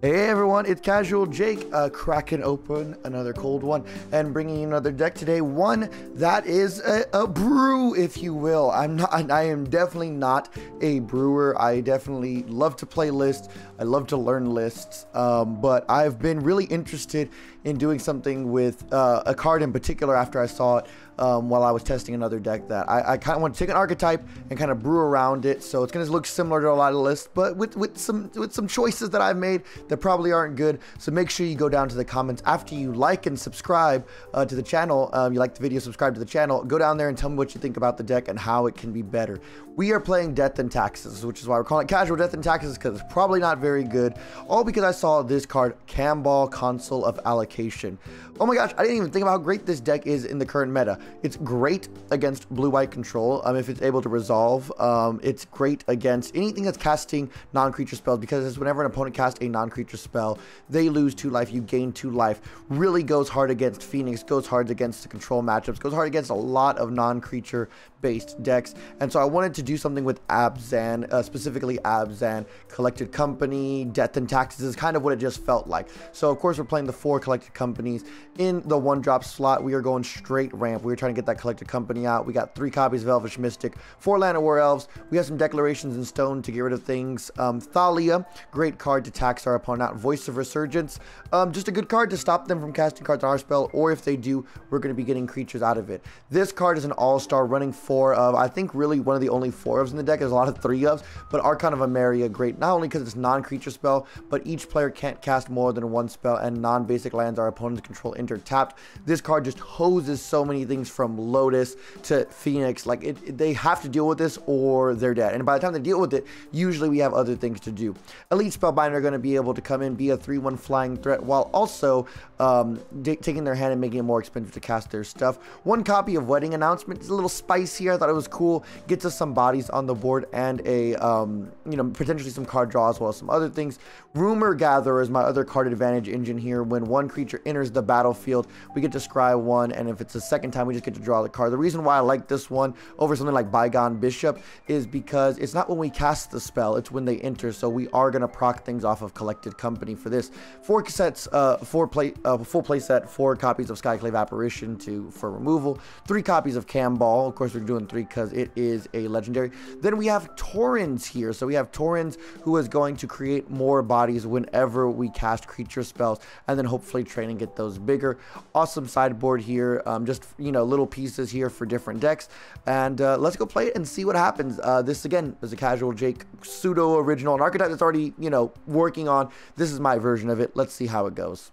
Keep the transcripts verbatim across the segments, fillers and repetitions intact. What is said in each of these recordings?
Hey everyone, it's Casual Jake, uh, cracking open another cold one and bringing you another deck today. One that is a, a brew, if you will. I'm not, I am definitely not a brewer. I definitely love to play lists. I love to learn lists, um, but I've been really interested in doing something with uh, a card in particular after I saw it um, while I was testing another deck that I, I kind of want to take an archetype and kind of brew around it. So it's going to look similar to a lot of lists, but with, with some with some choices that I've made that probably aren't good. So make sure you go down to the comments after you like and subscribe uh, to the channel. Um, you like the video, subscribe to the channel. Go down there and tell me what you think about the deck and how it can be better. We are playing Death and Taxes, which is why we're calling it Casual Death and Taxes, because it's probably not very good. All because I saw this card, Kambal, Consul of Allocation. Oh my gosh, I didn't even think about how great this deck is in the current meta. It's great against blue-white control, um, if it's able to resolve. Um, it's great against anything that's casting non-creature spells, because it's whenever an opponent casts a non-creature creature spell, they lose two life, you gain two life. Really goes hard against Phoenix, goes hard against the control matchups, goes hard against a lot of non-creature based decks. And so I wanted to do something with Abzan, uh, specifically Abzan, Collected Company, Death and Taxes is kind of what it just felt like. So of course we're playing the four Collected Companies in the one drop slot. We are going straight ramp. We were trying to get that Collected Company out. We got three copies of Elvish Mystic, four Land of War Elves. We have some Declarations in Stone to get rid of things. Um, Thalia, great card to tax our opponent. Not Voice of Resurgence, um, just a good card to stop them from casting cards on our spell, or if they do, we're going to be getting creatures out of it. This card is an all-star running four of, I think really one of the only four ofs in the deck. There's a lot of three ofs, but Archon of Emeria, great, not only because it's non-creature spell, but each player can't cast more than one spell, and non-basic lands our opponents control inter-tapped. This card just hoses so many things from Lotus to Phoenix, like it, it, they have to deal with this or they're dead, and by the time they deal with it, usually we have other things to do. Elite Spellbinder are going to be able to to come in, be a three one flying threat, while also um, taking their hand and making it more expensive to cast their stuff. One copy of Wedding Announcement is a little spicy. I thought it was cool. Gets us some bodies on the board and a, um, you know, potentially some card draw as well as some other things. Rumor Gatherer is my other card advantage engine here. When one creature enters the battlefield, we get to scry one, and if it's the second time, we just get to draw the card. The reason why I like this one over something like Bygone Bishop is because it's not when we cast the spell, it's when they enter, so we are going to proc things off of Collective Company for this. Four sets, uh, four play, uh, full play set, four copies of Skyclave Apparition to for removal, three copies of Kambal. Of course, we're doing three because it is a legendary. Then we have Taurens here. So we have Taurens, who is going to create more bodies whenever we cast creature spells, and then hopefully train and get those bigger. Awesome sideboard here. Um, just you know, little pieces here for different decks, and uh, let's go play it and see what happens. Uh, this again is a Casual Jake pseudo original, an archetype that's already you know working on. This is my version of it. Let's see how it goes.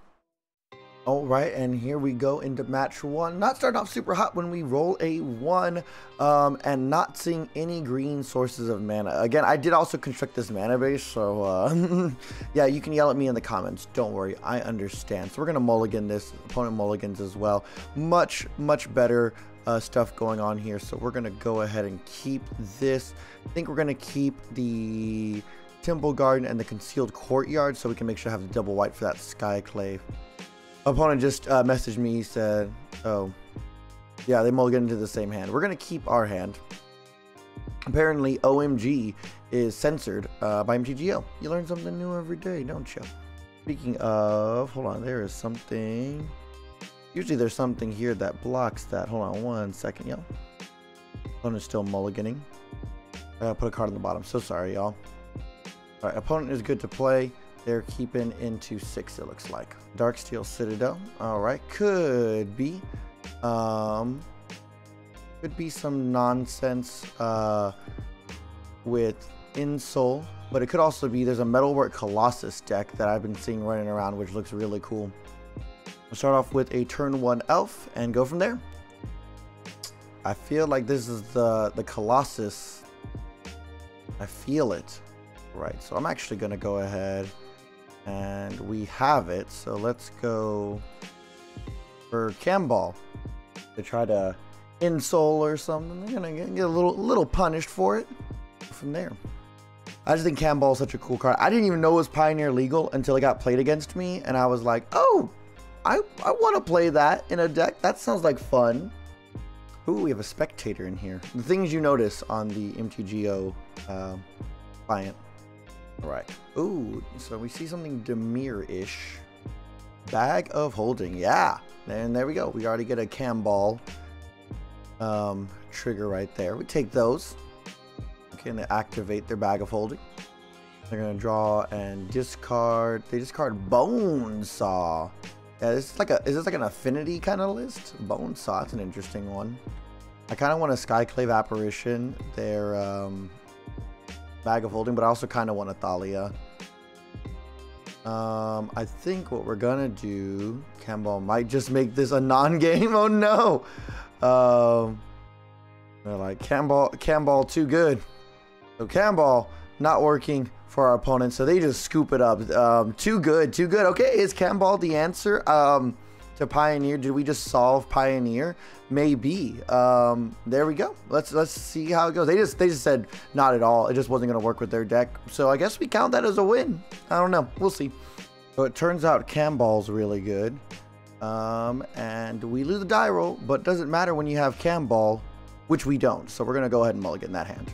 All right, and here we go into match one. Not starting off super hot when we roll a one um, and not seeing any green sources of mana. Again, I did also construct this mana base, so uh, yeah, you can yell at me in the comments. Don't worry, I understand. So we're gonna mulligan this. Opponent mulligans as well. Much, much better Uh, stuff going on here. So we're gonna go ahead and keep this. I think we're gonna keep the Temple Garden and the Concealed Courtyard so we can make sure I have the double white for that Skyclave. Opponent just uh, messaged me, said, oh, yeah, they mulligan into the same hand. We're gonna keep our hand. Apparently O M G is censored uh, by M T G. You learn something new every day, don't you? Speaking of, hold on, there is something. Usually there's something here that blocks that. Hold on one second, y'all. Opponent is still mulliganing. Uh, put a card on the bottom. So sorry, y'all. All right, opponent is good to play. They're keeping into six, it looks like. Darksteel Citadel. All right, could be. Um, could be some nonsense uh, with Insole, but it could also be there's a Metalwork Colossus deck that I've been seeing running around, which looks really cool. We'll start off with a turn one elf and go from there. I feel like this is the, the Colossus. I feel it. Right, so I'm actually going to go ahead and we have it. So let's go for Kambal to try to insole or something. They're going to get a little, little punished for it from there. I just think Kambal is such a cool card. I didn't even know it was Pioneer legal until it got played against me. And I was like, oh, I, I want to play that in a deck. That sounds like fun. Ooh, we have a spectator in here. The things you notice on the M T G O uh, client. All right. Ooh, so we see something Demir-ish. Bag of Holding, yeah. And there we go. We already get a Kambal um, trigger right there. We take those. Okay, and they activate their Bag of Holding. They're going to draw and discard. They discard Bone Saw. Yeah, this is, like a, is this like an affinity kind of list? Bone Saw, it's an interesting one. I kind of want a Skyclave Apparition, their um, Bag of Holding, but I also kind of want a Thalia. Um, I think what we're gonna do, Kambal might just make this a non-game. Oh no! Um, they're like, Kambal, Kambal too good. So Kambal not working for our opponent, so they just scoop it up. Um, too good, too good. Okay, is Kambal the answer? Um... To Pioneer, did we just solve Pioneer? Maybe. Um, there we go. Let's let's see how it goes. They just they just said not at all. It just wasn't gonna work with their deck. So I guess we count that as a win. I don't know. We'll see. So it turns out Kambal's really good, um, and we lose the die roll, but it doesn't matter when you have Kambal, which we don't. So we're gonna go ahead and mulligan that hand.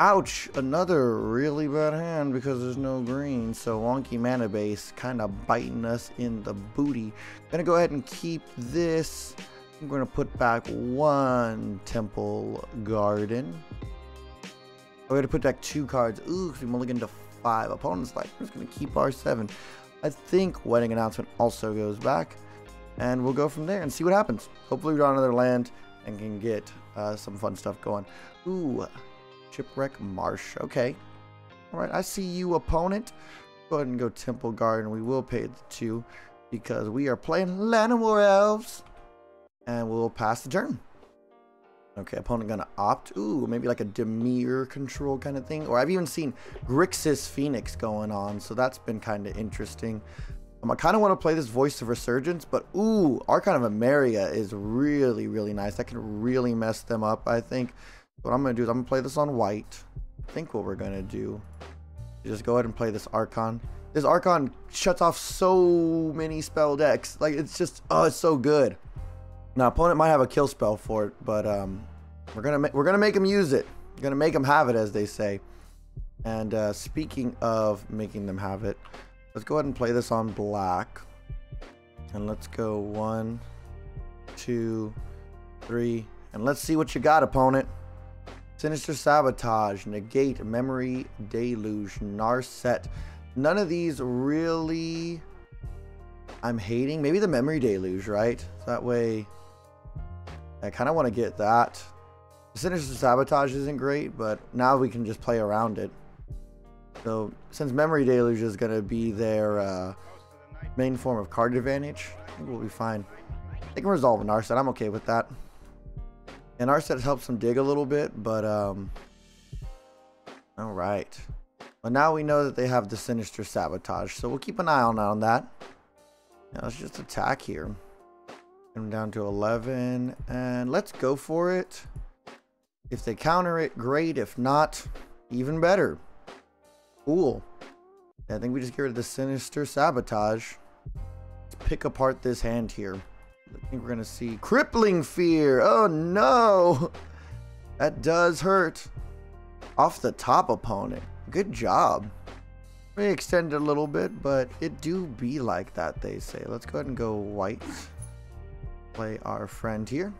Ouch! Another really bad hand because there's no green, so wonky mana base kind of biting us in the booty. Gonna go ahead and keep this. I'm gonna put back one Temple Garden. We're gonna put back two cards. Ooh, because we mulligan to five opponents. Like, we're just gonna keep our seven. I think Wedding Announcement also goes back, and we'll go from there and see what happens. Hopefully, we draw another land and can get uh, some fun stuff going. Ooh. Shipwreck Marsh. Okay. All right. I see you, opponent. Go ahead and go Temple Garden. We will pay the two because we are playing Land of War Elves. And we'll pass the turn. Okay. Opponent going to opt. Ooh, maybe like a Demir control kind of thing. Or I've even seen Grixis Phoenix going on. So that's been kind of interesting. Um, I kind of want to play this Voice of Resurgence. But ooh, Archon of Emeria is really, really nice. That can really mess them up, I think. What I'm going to do is I'm going to play this on white. I think what we're going to do is just go ahead and play this Archon. This Archon shuts off so many spell decks. Like, it's just, oh, it's so good. Now, opponent might have a kill spell for it, but um, we're going to we're gonna make them use it. We're going to make them have it, as they say. And uh, speaking of making them have it, let's go ahead and play this on black. And let's go one, two, three. And let's see what you got, opponent. Sinister Sabotage, Negate, Memory Deluge, Narset. None of these really I'm hating. Maybe the Memory Deluge, right? So that way I kind of want to get that. Sinister Sabotage isn't great, but now we can just play around it. So since Memory Deluge is going to be their uh, main form of card advantage, I think we'll be fine. They can resolve Narset. I'm okay with that. And our set helps them dig a little bit, but, um, all right. Well, now we know that they have the Sinister Sabotage, so we'll keep an eye on, on that. Now let's just attack here. I'm down to eleven, and let's go for it. If they counter it, great. If not, even better. Cool. I think we just get rid of the Sinister Sabotage. Let's pick apart this hand here. I think we're going to see Crippling Fear. Oh, no. That does hurt. Off the top, opponent. Good job. We extend it a little bit, but it do be like that, they say. Let's go ahead and go white. Play our friend here.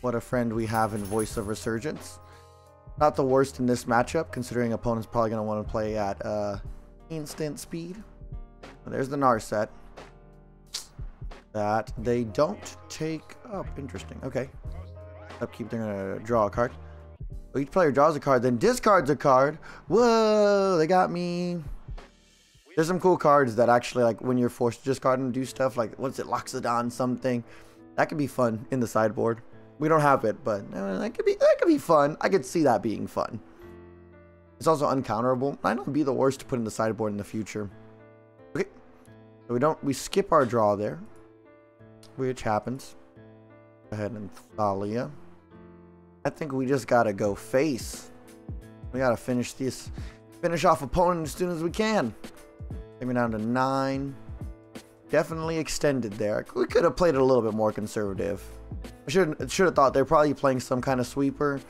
What a friend we have in Voice of Resurgence. Not the worst in this matchup, considering opponent's probably going to want to play at uh, instant speed. Well, there's the Narset. That they don't take up. Interesting. Okay. Upkeep, they're going to draw a card. Each player draws a card, then discards a card. Whoa, they got me. There's some cool cards that actually, like, when you're forced to discard and do stuff, like, what's it, Loxodon something. That could be fun in the sideboard. We don't have it, but uh, that could be that could be fun. I could see that being fun. It's also uncounterable. I know it'd be the worst to put in the sideboard in the future. Okay. So we don't, we skip our draw there. Which happens. Go ahead and Thalia. I think we just gotta go face. We gotta finish this. Finish off opponent as soon as we can. Take me down to nine. Definitely extended there. We could have played it a little bit more conservative. I should should have thought they're probably playing some kind of sweeper.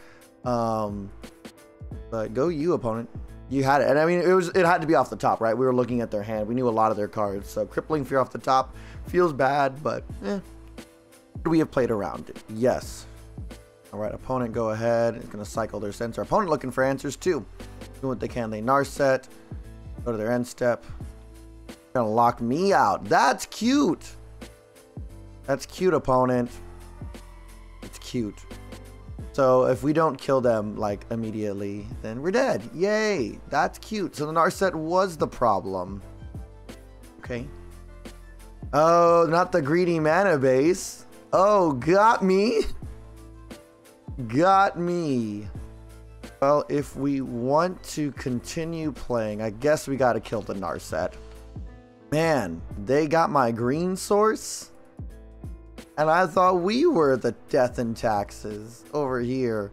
Um, but go you, opponent. You had it. And I mean, it was it had to be off the top, right? We were looking at their hand. We knew a lot of their cards. So Crippling Fear off the top feels bad, but eh. We have played around it. Yes. All right, opponent, go ahead. It's going to cycle their sensor. Opponent looking for answers, too. Doing what they can. They Narset. Go to their end step. Going to lock me out. That's cute. That's cute, opponent. It's cute. So if we don't kill them, like, immediately, then we're dead. Yay. That's cute. So the Narset was the problem. Okay. Oh, not the greedy mana base. Oh, got me. Got me. Well, if we want to continue playing, I guess we got to kill the Narset. Man, they got my green source. And I thought we were the Death and Taxes over here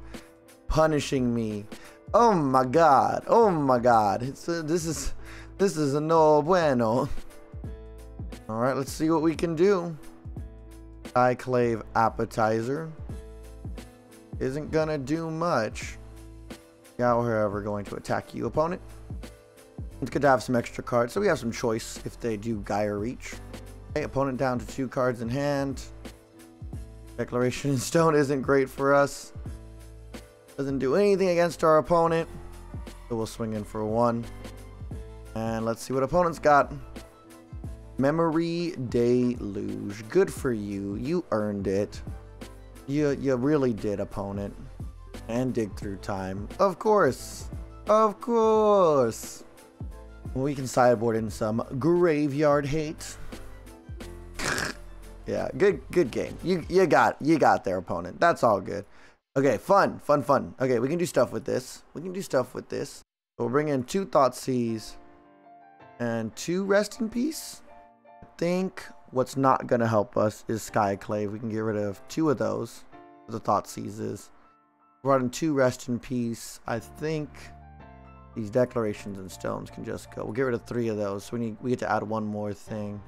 punishing me. Oh my god. Oh my god. It's a, this is this is a no bueno. All right, let's see what we can do. Skyclave Appetizer isn't going to do much. Now, however, going to attack you, opponent. It's good to have some extra cards, so we have some choice if they do Gaia Reach. Okay, opponent down to two cards in hand. Declaration in Stone isn't great for us. Doesn't do anything against our opponent. So we'll swing in for one. And let's see what opponent's got. Memory Deluge. Good for you. You earned it. You, you really did, opponent. And dig through time. Of course. Of course. We can sideboard in some graveyard hate. Yeah, good good game. You you got you got their opponent. That's all good. Okay, fun, fun, fun. Okay, we can do stuff with this. We can do stuff with this. We'll bring in two Thoughtseize and two Rest in Peace. I think what's not gonna help us is Skyclave. We can get rid of two of those. The Thoughtseizes. Brought in two Rest in Peace. I think these Declarations and Stones can just go. We'll get rid of three of those. So we need we get to add one more thing.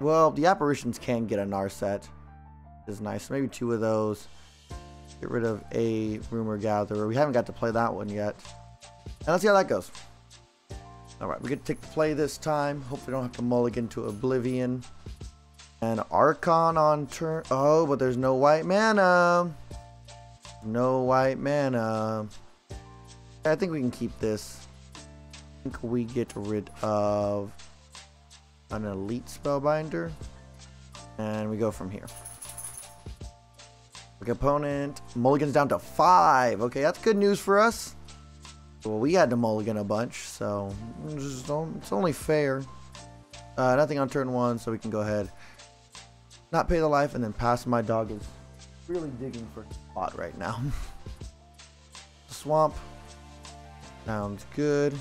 Well, the Apparitions can get a Narset, which is nice. Maybe two of those. Get rid of a Rumor Gatherer. We haven't got to play that one yet. And let's see how that goes. All right, we get to take the play this time. Hopefully we don't have to mulligan to Oblivion. And Archon on turn. Oh, but there's no white mana. No white mana. I think we can keep this. I think we get rid of an Elite Spellbinder, and we go from here. Okay, opponent mulligan's down to five. Okay, that's good news for us. Well, we had to mulligan a bunch, so just don't, it's only fair. Uh, nothing on turn one, so we can go ahead, not pay the life, and then pass. My dog is really digging for a spot right now. Swamp sounds good.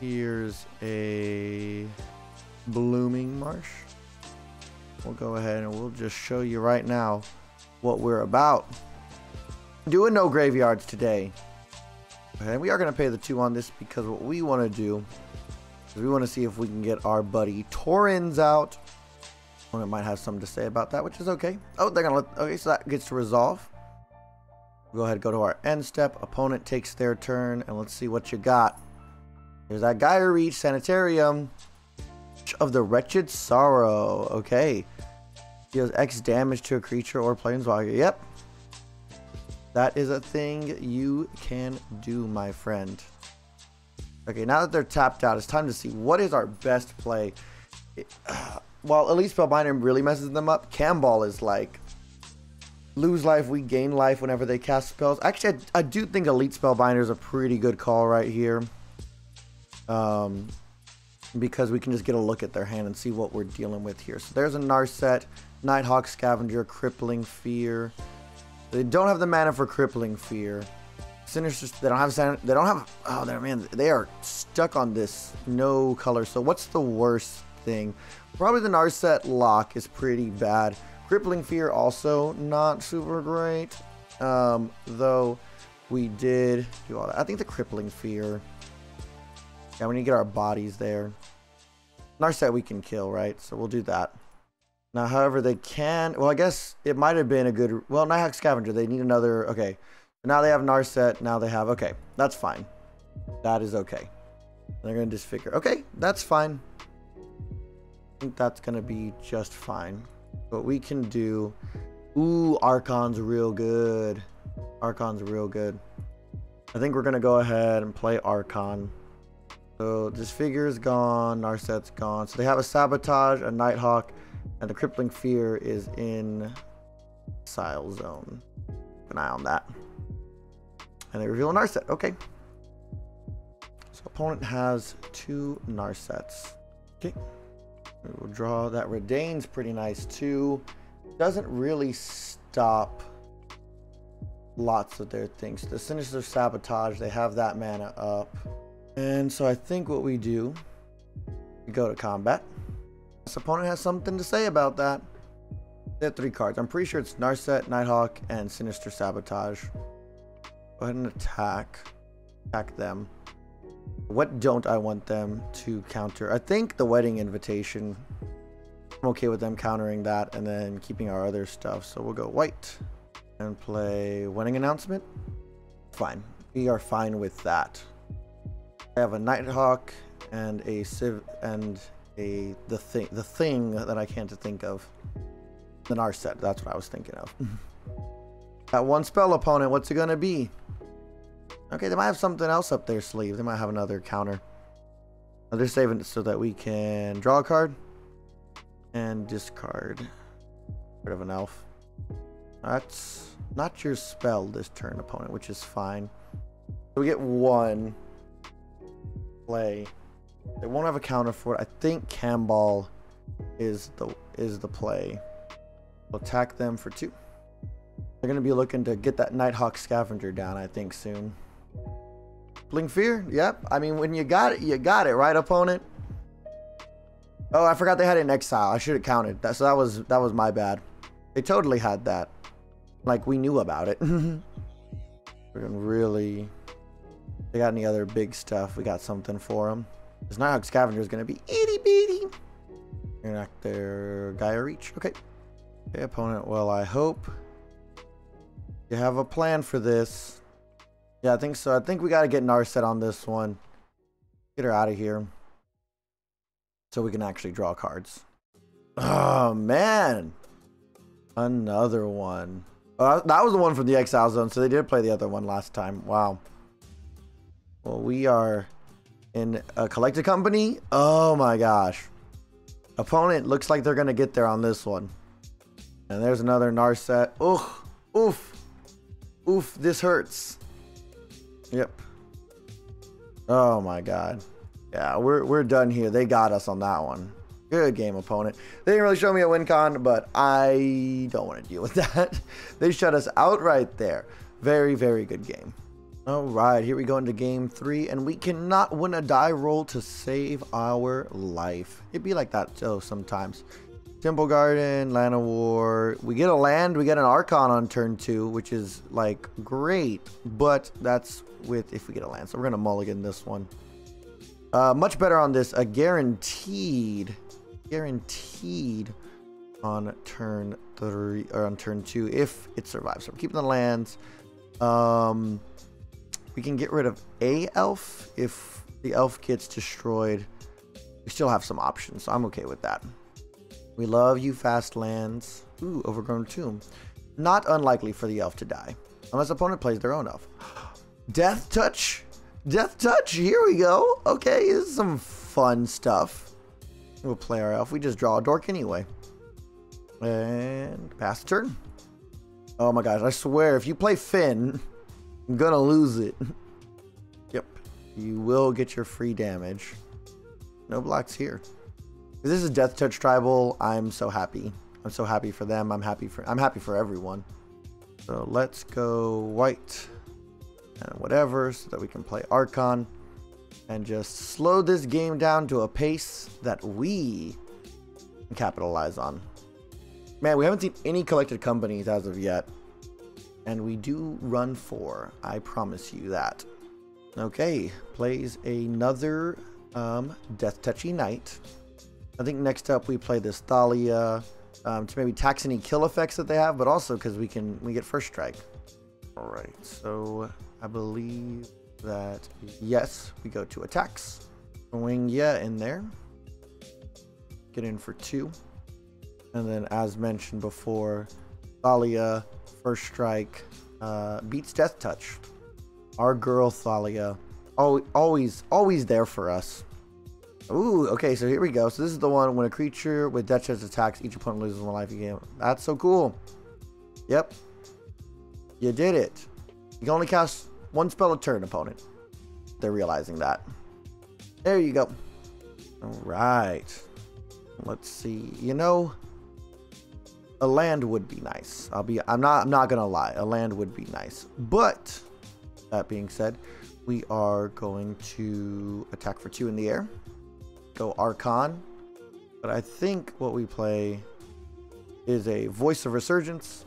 Here's a Blooming Marsh. We'll go ahead and we'll just show you right now what we're about. Doing no graveyards today. And we are going to pay the two on this because what we want to do is we want to see if we can get our buddy Torrens out. Opponent might have something to say about that, which is okay. Oh, they're going to let... Okay, so that gets to resolve. We'll go ahead and go to our end step. Opponent takes their turn, and let's see what you got. There's that Gaia Reach, Sanitarium of the Wretched Sorrow. Okay. Deals X damage to a creature or planeswalker. Yep. That is a thing you can do, my friend. Okay, now that they're tapped out, it's time to see what is our best play. It, uh, while Elite Spellbinder really messes them up, Kambal is like, lose life, we gain life whenever they cast spells. Actually, I, I do think Elite Spellbinder is a pretty good call right here. Um, because we can just get a look at their hand and see what we're dealing with here. So there's a Narset, Nighthawk Scavenger, Crippling Fear. They don't have the mana for Crippling Fear. Sinister. They don't have. They don't have. Oh, they're man. They are stuck on this no color. So what's the worst thing? Probably the Narset lock is pretty bad. Crippling Fear also not super great. Um, though we did do all that. I think the Crippling Fear. Yeah, we need to get our bodies there. Narset we can kill, right? So we'll do that. Now, however, they can... Well, I guess it might have been a good... Well, Nighthawk Scavenger. They need another... Okay. Now they have Narset. Now they have... Okay. That's fine. That is okay. They're going to disfigure. Okay, that's fine. I think that's going to be just fine. But we can do... Ooh, Archon's real good. Archon's real good. I think we're going to go ahead and play Archon. So disfigure is gone. Narset's gone. So they have a Sabotage, a Nighthawk, and the Crippling Fear is in Exile Zone. Keep an eye on that. And they reveal a Narset. Okay. So opponent has two Narsets. Okay. We will draw that. Redane's pretty nice too. Doesn't really stop lots of their things. The Sinister Sabotage, they have that mana up. And so I think what we do, we go to combat. This opponent has something to say about that. They have three cards. I'm pretty sure it's Narset, Nighthawk, and Sinister Sabotage. Go ahead and attack. Attack them. What don't I want them to counter? I think the Wedding Invitation. I'm okay with them countering that and then keeping our other stuff. So we'll go white and play Wedding Announcement. Fine. We are fine with that. I have a Nighthawk and a Civ and a the thing the thing that I can't think of. The Narset, that's what I was thinking of. That one spell opponent, what's it gonna be? Okay, they might have something else up their sleeve. They might have another counter. Oh, they're saving it so that we can draw a card and discard. Part of an elf. That's not your spell this turn, opponent, which is fine. So we get one play. They won't have a counter for it. I think Kambal is the is the play. We'll attack them for two. They're gonna be looking to get that Nighthawk Scavenger down, I think, soon. Blink Fear, yep. I mean, when you got it, you got it, right, opponent? Oh, I forgot they had it in exile. I should have counted that. So that was that was my bad. They totally had that. Like, we knew about it. We're gonna really. They got any other big stuff? We got something for them. This Nighthawk Scavenger is gonna be itty bitty. You're not their Gaia Reach. Okay. Okay, opponent. Well, I hope you have a plan for this. Yeah, I think so. I think we got to get Narset on this one. Get her out of here. So we can actually draw cards. Oh, man. Another one. Oh, that was the one from the Exile Zone. So they did play the other one last time. Wow. Well, we are in a collected company. Oh, my gosh. Opponent looks like they're going to get there on this one. And there's another Narset. Oof. Oof. Oof. This hurts. Yep. Oh my god. Yeah, we're we're done here. They got us on that one. Good game, opponent. They didn't really show me a win con, but I don't want to deal with that. They shut us out right there. Very, very good game. All right, here we go into game three, and we cannot win a die roll to save our life. It'd be like that though sometimes. Temple Garden, Land of War. We get a land, we get an Archon on turn two, which is like great, but that's with if we get a land. So we're gonna mulligan this one. Uh, much better on this, a guaranteed, guaranteed on turn three or on turn two if it survives. So we're keeping the lands. Um, we can get rid of a elf if the elf gets destroyed. We still have some options, so I'm okay with that. We love you, fast lands. Ooh, Overgrown Tomb. Not unlikely for the elf to die. Unless opponent plays their own elf. Death Touch. Death Touch. Here we go. Okay, this is some fun stuff. We'll play our elf. We just draw a dork anyway. And pass the turn. Oh my gosh, I swear, if you play Finn, I'm gonna lose it. Yep. You will get your free damage. No blocks here. If this is Death Touch Tribal, I'm so happy. I'm so happy for them. I'm happy for I'm happy for everyone. So let's go white and whatever so that we can play Archon and just slow this game down to a pace that we can capitalize on. Man, we haven't seen any collected companies as of yet. And we do run four. I promise you that. Okay, plays another um, Death Touchy Knight. I think next up we play this Thalia um, to maybe tax any kill effects that they have, but also because we can we get first strike. All right, so I believe that, yes, we go to attacks. Swing yeah in there. Get in for two. And then, as mentioned before, Thalia, first strike, uh, beats Death Touch. Our girl Thalia, al always, always there for us. Ooh, okay, so here we go. So this is the one when a creature with Death Touch attacks, each opponent loses one life again. That's so cool. Yep. You did it. You can only cast one spell a turn, opponent. They're realizing that. There you go. All right. Let's see. You know, a land would be nice. I'll be. I'm not. I'm not gonna lie. A land would be nice. But that being said, we are going to attack for two in the air. Go Archon. But I think what we play is a Voice of Resurgence,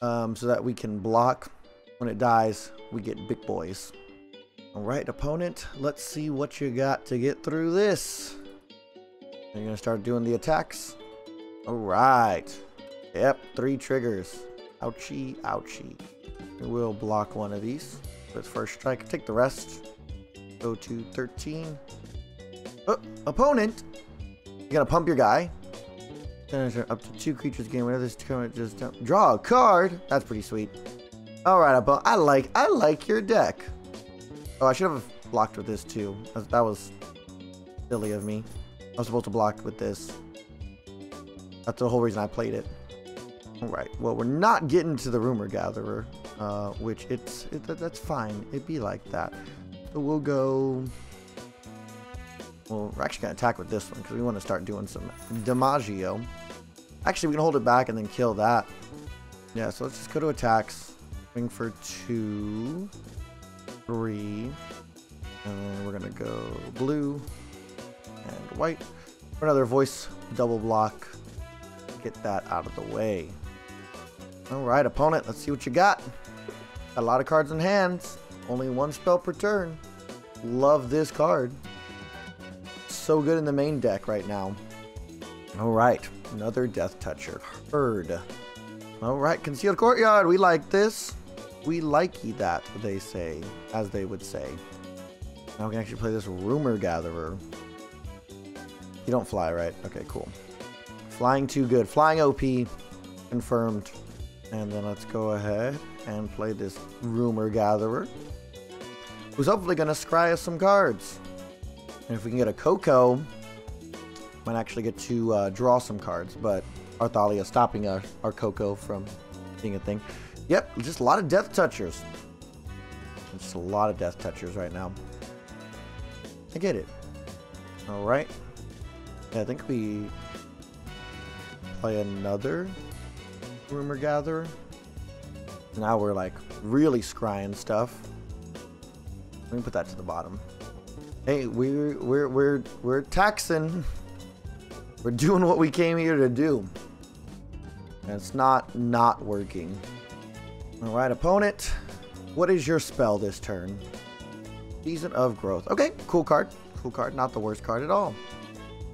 um, so that we can block. When it dies, we get big boys. All right, opponent. Let's see what you got to get through this. You're gonna start doing the attacks. All right. Yep, three triggers. Ouchie, ouchie. We will block one of these. Let's first strike, take the rest. Go to thirteen. Oh, opponent! You're gonna pump your guy. Up to two creatures game. Whenever this opponent just draw a card. That's pretty sweet. All right, opponent. I like, I like your deck. Oh, I should have blocked with this too. That was silly of me. I was supposed to block with this. That's the whole reason I played it. All right. Well, we're not getting to the Rumor Gatherer, uh, which it's it, that's fine. It'd be like that. So we'll go. Well, we're actually gonna attack with this one because we want to start doing some Dimaggio. Actually, we can hold it back and then kill that. Yeah. So let's just go to attacks. Swing for two, three, and we're gonna go blue. And white for another voice double block. Get that out of the way. All right, opponent, let's see what you got. Got a lot of cards in hands, only one spell per turn. Love this card. So good in the main deck right now. All right, another Death Toucher. Heard. All right, Concealed Courtyard. We like this. We likey that, they say, as they would say. Now we can actually play this Rumor Gatherer. You don't fly, right? Okay, cool. Flying too good. Flying O P. Confirmed. And then let's go ahead and play this Rumor Gatherer, who's hopefully going to scry us some cards. And if we can get a Coco, might actually get to uh, draw some cards. But our Thalia stopping our, our Coco from being a thing. Yep, just a lot of Death Touchers. Just a lot of Death Touchers right now. I get it. All right. I think we play another Rumor Gatherer. Now we're like really scrying stuff. Let me put that to the bottom. Hey, we're we're we're we're taxing. We're doing what we came here to do. And it's not not working. All right, opponent. What is your spell this turn? Season of Growth. Okay, cool card. Cool card. Not the worst card at all.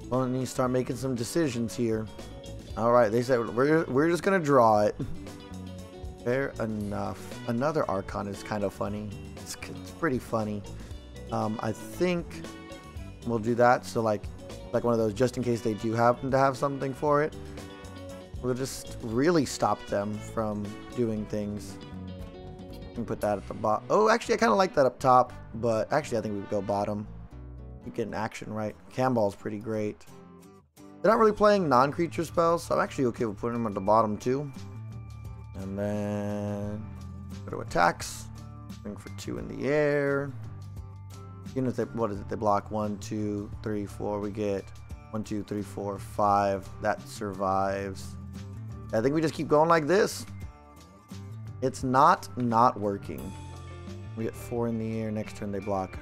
Well, I need to start making some decisions here. All right, they said we're, we're just going to draw it. Fair enough. Another Archon is kind of funny. It's, it's pretty funny. Um, I think we'll do that. So like like one of those, just in case they do happen to have something for it. We'll just really stop them from doing things. We can put that at the bottom. Oh, actually, I kind of like that up top. But actually, I think we would go bottom. You get an action right. Kambal's pretty great. They're not really playing non-creature spells, so I'm actually okay with putting them at the bottom too. And then go to attacks. Swing for two in the air. You know, they, what is it? They block one, two, three, four. We get one, two, three, four, five. That survives. I think we just keep going like this. It's not not working. We get four in the air. Next turn they block.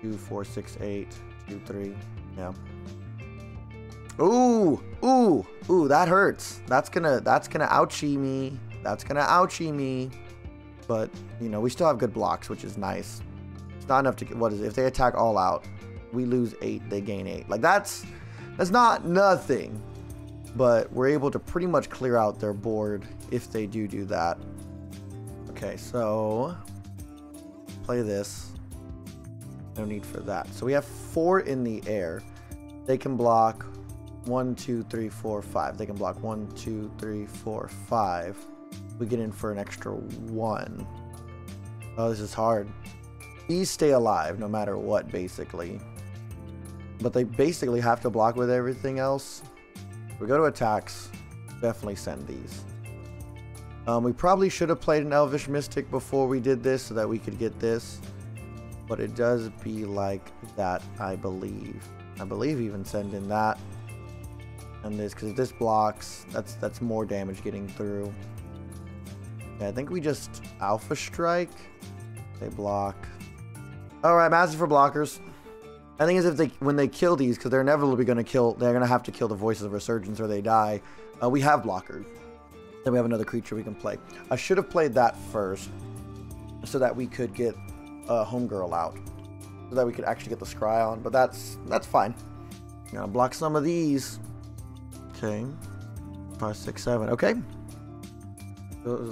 Two, four, six, eight, two, three. Yeah. Ooh, ooh, ooh, that hurts. That's gonna, that's gonna ouchie me. That's gonna ouchie me. But, you know, we still have good blocks, which is nice. It's not enough to get, what is it? If they attack all out, we lose eight, they gain eight. Like, that's, that's not nothing. But we're able to pretty much clear out their board if they do do that. Okay, so play this. No need for that. So we have four in the air. They can block one, two, three, four, five. They can block one, two, three, four, five. We get in for an extra one. Oh, this is hard. These stay alive no matter what, basically. But they basically have to block with everything else. If we go to attacks, definitely send these. Um, we probably should have played an Elvish Mystic before we did this so that we could get this. But it does be like that, I believe. I believe even send in that and this, because if this blocks, that's that's more damage getting through. Okay, I think we just Alpha Strike. They block. All right, massive for blockers. I think as if they, when they kill these, because they're inevitably going to kill, they're going to have to kill the Voices of Resurgence or they die. Uh, we have blockers. Then we have another creature we can play. I should have played that first so that we could get uh, Homegirl out. So that we could actually get the Scry on, but that's, that's fine. I'm going to block some of these. Okay. Five, six, seven. Okay. Well,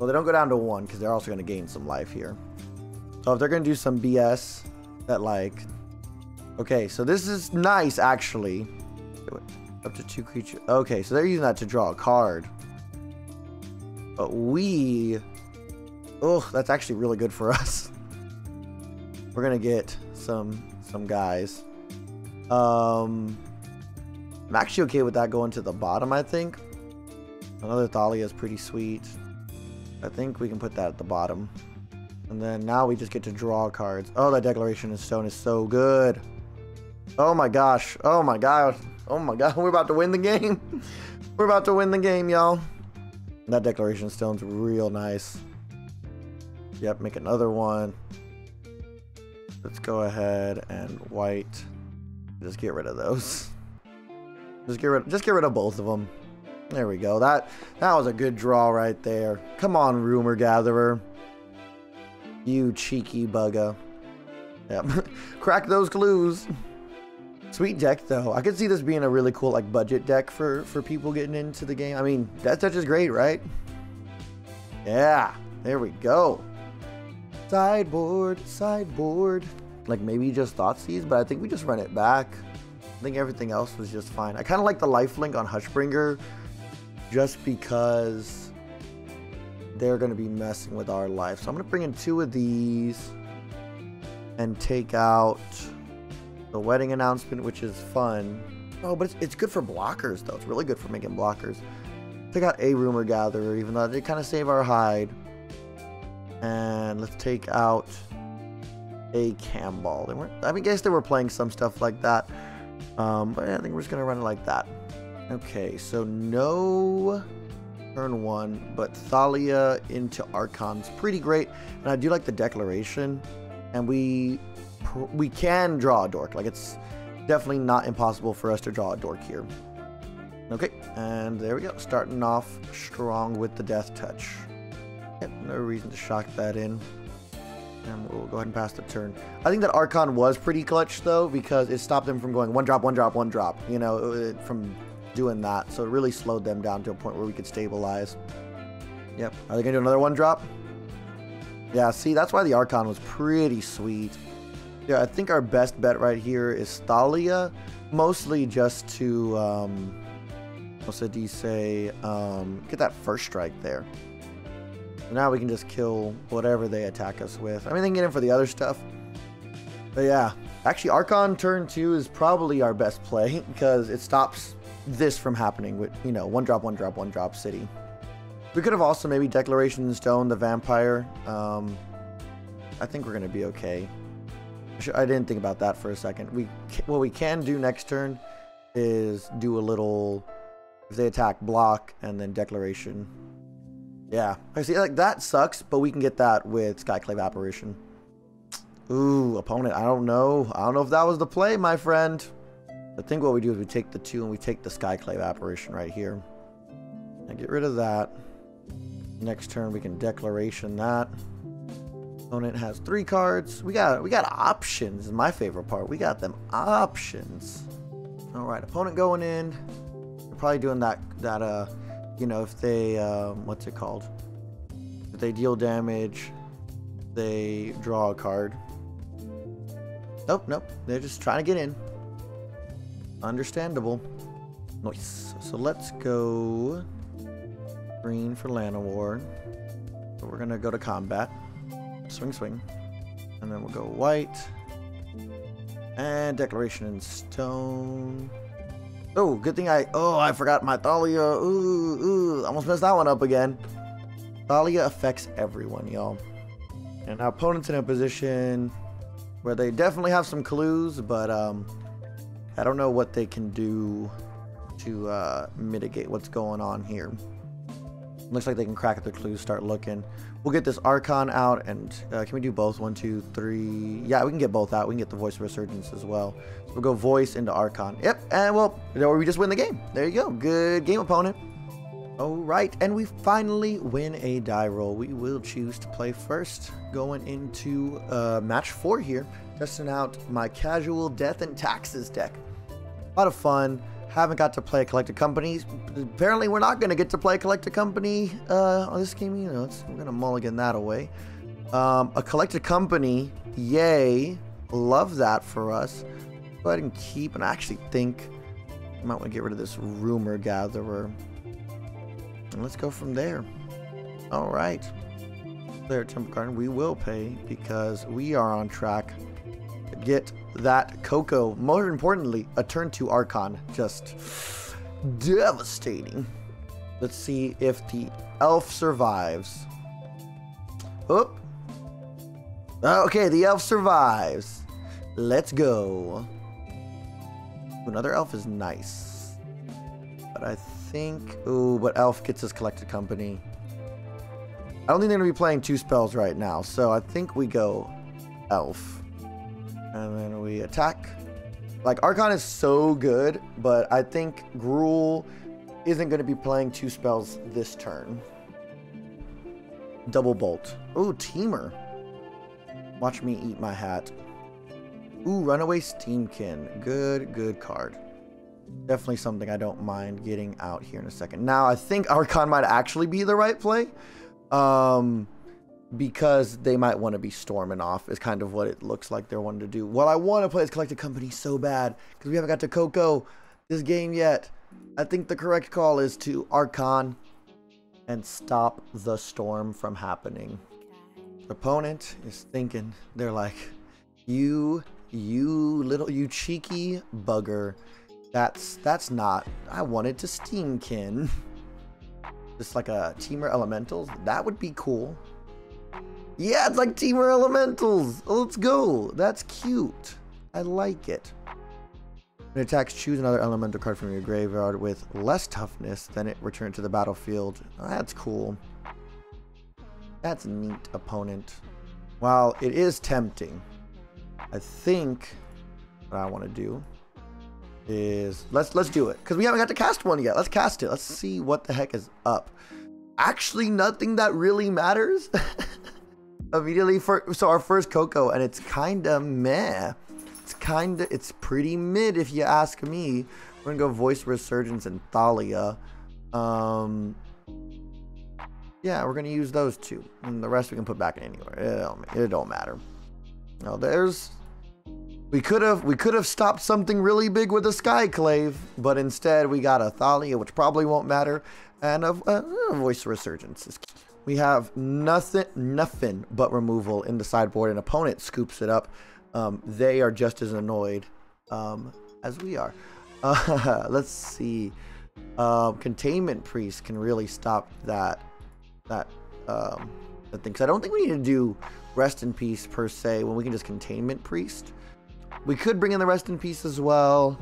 they don't go down to one because they're also going to gain some life here. So if they're going to do some B S that like... Okay, so this is nice, actually. Up to two creatures. Okay, so they're using that to draw a card. But we... Oh, that's actually really good for us. We're going to get some some guys. Um, I'm actually okay with that going to the bottom, I think. Another Thalia is pretty sweet. I think we can put that at the bottom. And then now we just get to draw cards. Oh, that Declaration in Stone is so good. Oh my gosh. Oh my god. Oh my god. We're about to win the game. We're about to win the game, y'all. That Declaration in Stone's real nice. Yep, make another one. Let's go ahead and white. Just get rid of those. Just get rid just get rid of both of them. There we go. That that was a good draw right there. Come on, Rumor Gatherer. You cheeky bugger. Yep. Crack those clues. Sweet deck, though. I could see this being a really cool, like, budget deck for, for people getting into the game. I mean, Death Touch is great, right? Yeah. There we go. Sideboard, sideboard. Like, maybe just Thoughtseize, but I think we just run it back. I think everything else was just fine. I kind of like the lifelink on Hushbringer just because they're going to be messing with our life. So I'm going to bring in two of these and take out... the Wedding Announcement, which is fun. Oh, but it's, it's good for blockers, though. It's really good for making blockers. Take out a Rumor Gatherer, even though they kind of save our hide. And let's take out a Kambal. They weren't, I mean, I guess they were playing some stuff like that. Um, but I think we're just going to run it like that. Okay, so no turn one, but Thalia into Archon's pretty great. And I do like the Declaration. And we... we can draw a dork. Like, it's definitely not impossible for us to draw a dork here. Okay, and there we go. Starting off strong with the Death Touch. Yep, no reason to shock that in. And we'll go ahead and pass the turn. I think that Archon was pretty clutch, though, because it stopped them from going one drop, one drop, one drop. You know, it, from doing that. So it really slowed them down to a point where we could stabilize. Yep. Are they going to do another one drop? Yeah, see, that's why the Archon was pretty sweet. Yeah, I think our best bet right here is Thalia, mostly just to, um, what's the D say, um, get that first strike there. So now we can just kill whatever they attack us with. I mean, they can get in for the other stuff. But yeah, actually Archon turn two is probably our best play because it stops this from happening with, you know, one drop, one drop, one drop city. We could have also maybe Declaration in Stone, the Vampire. Um, I think we're going to be okay. I didn't think about that for a second. We what we can do next turn is do a little, if they attack, block, and then Declaration. Yeah, I see. Like that sucks, but we can get that with Skyclave Apparition. Ooh, opponent. I don't know. I don't know if that was the play, my friend. I think what we do is we take the two and we take the Skyclave Apparition right here. And get rid of that. Next turn we can Declaration that. Opponent has three cards. We got we got options. Is my favorite part. We got them options. All right, opponent going in. They're probably doing that that uh, you know, if they um, what's it called? If they deal damage, they draw a card. Nope, nope. They're just trying to get in. Understandable. Nice. So let's go green for land award. So we're going to go to combat. Swing, swing. And then we'll go white. And Declaration in Stone. Oh, good thing I... Oh, I forgot my Thalia. Ooh, ooh. Almost messed that one up again. Thalia affects everyone, y'all. And our opponent's in a position where they definitely have some clues, but um, I don't know what they can do to uh, mitigate what's going on here. Looks like they can crack at the clues, start looking. We'll get this Archon out, and uh, can we do both? One, two, three. Yeah, we can get both out. We can get the Voice of Resurgence as well. So we'll go Voice into Archon. Yep, and well, we just win the game. There you go. Good game, opponent. All right, and we finally win a die roll. We will choose to play first, going into uh, match four here, testing out my casual Death and Taxes deck. A lot of fun. Haven't got to play Collected Companies. Apparently, we're not going to get to play Collected Company uh, on this game. You know, it's, we're going to mulligan that away. Um, a Collected Company, yay. Love that for us. Go ahead and keep, and I actually think I might want to get rid of this Rumor Gatherer. And let's go from there. All right. There at Temple Garden, we will pay because we are on track to get that Coco, more importantly, a turn two Archon. Just devastating. Let's see if the elf survives. Oop. Okay, the elf survives. Let's go. Another elf is nice. But I think... Ooh, but elf gets his Collected Company. I don't think they're going to be playing two spells right now. So I think we go elf. And then we attack. Like, Archon is so good, but I think Gruul isn't going to be playing two spells this turn. Double Bolt. Ooh, Teamer. Watch me eat my hat. Ooh, Runaway Steamkin. Good, good card. Definitely something I don't mind getting out here in a second. Now, I think Archon might actually be the right play. Um... Because they might want to be storming off is kind of what it looks like they're wanting to do. What I want to play is Collected Company so bad because we haven't got to Coco this game yet. I think the correct call is to Archon and stop the storm from happening. The opponent is thinking, they're like, you, you little, you cheeky bugger. That's, that's not, I wanted to Steamkin. Just like a Teamer Elementals. That would be cool. Yeah, it's like Teamer Elementals. Let's go. That's cute. I like it. When it attacks, choose another elemental card from your graveyard with less toughness than it returned to the battlefield. Oh, that's cool. That's neat, opponent. While it is tempting, I think what I want to do is let's let's do it because we haven't got to cast one yet. Let's cast it. Let's see what the heck is up. Actually, nothing that really matters. Immediately for so our first Coco, and it's kind of meh. It's kind of it's pretty mid if you ask me. We're gonna go Voice Resurgence and Thalia. Um, yeah, we're gonna use those two, and the rest we can put back in anywhere. It don't, it don't matter. Now there's we could have we could have stopped something really big with a Skyclave, but instead we got a Thalia, which probably won't matter, and a, a, a Voice Resurgence is cute. We have nothing, nothing but removal in the sideboard, and opponent scoops it up. Um, they are just as annoyed um, as we are. Uh, let's see. Uh, Containment Priest can really stop that that um, that thing. Because I don't think we need to do Rest in Peace per se when we can just Containment Priest. We could bring in the Rest in Peace as well.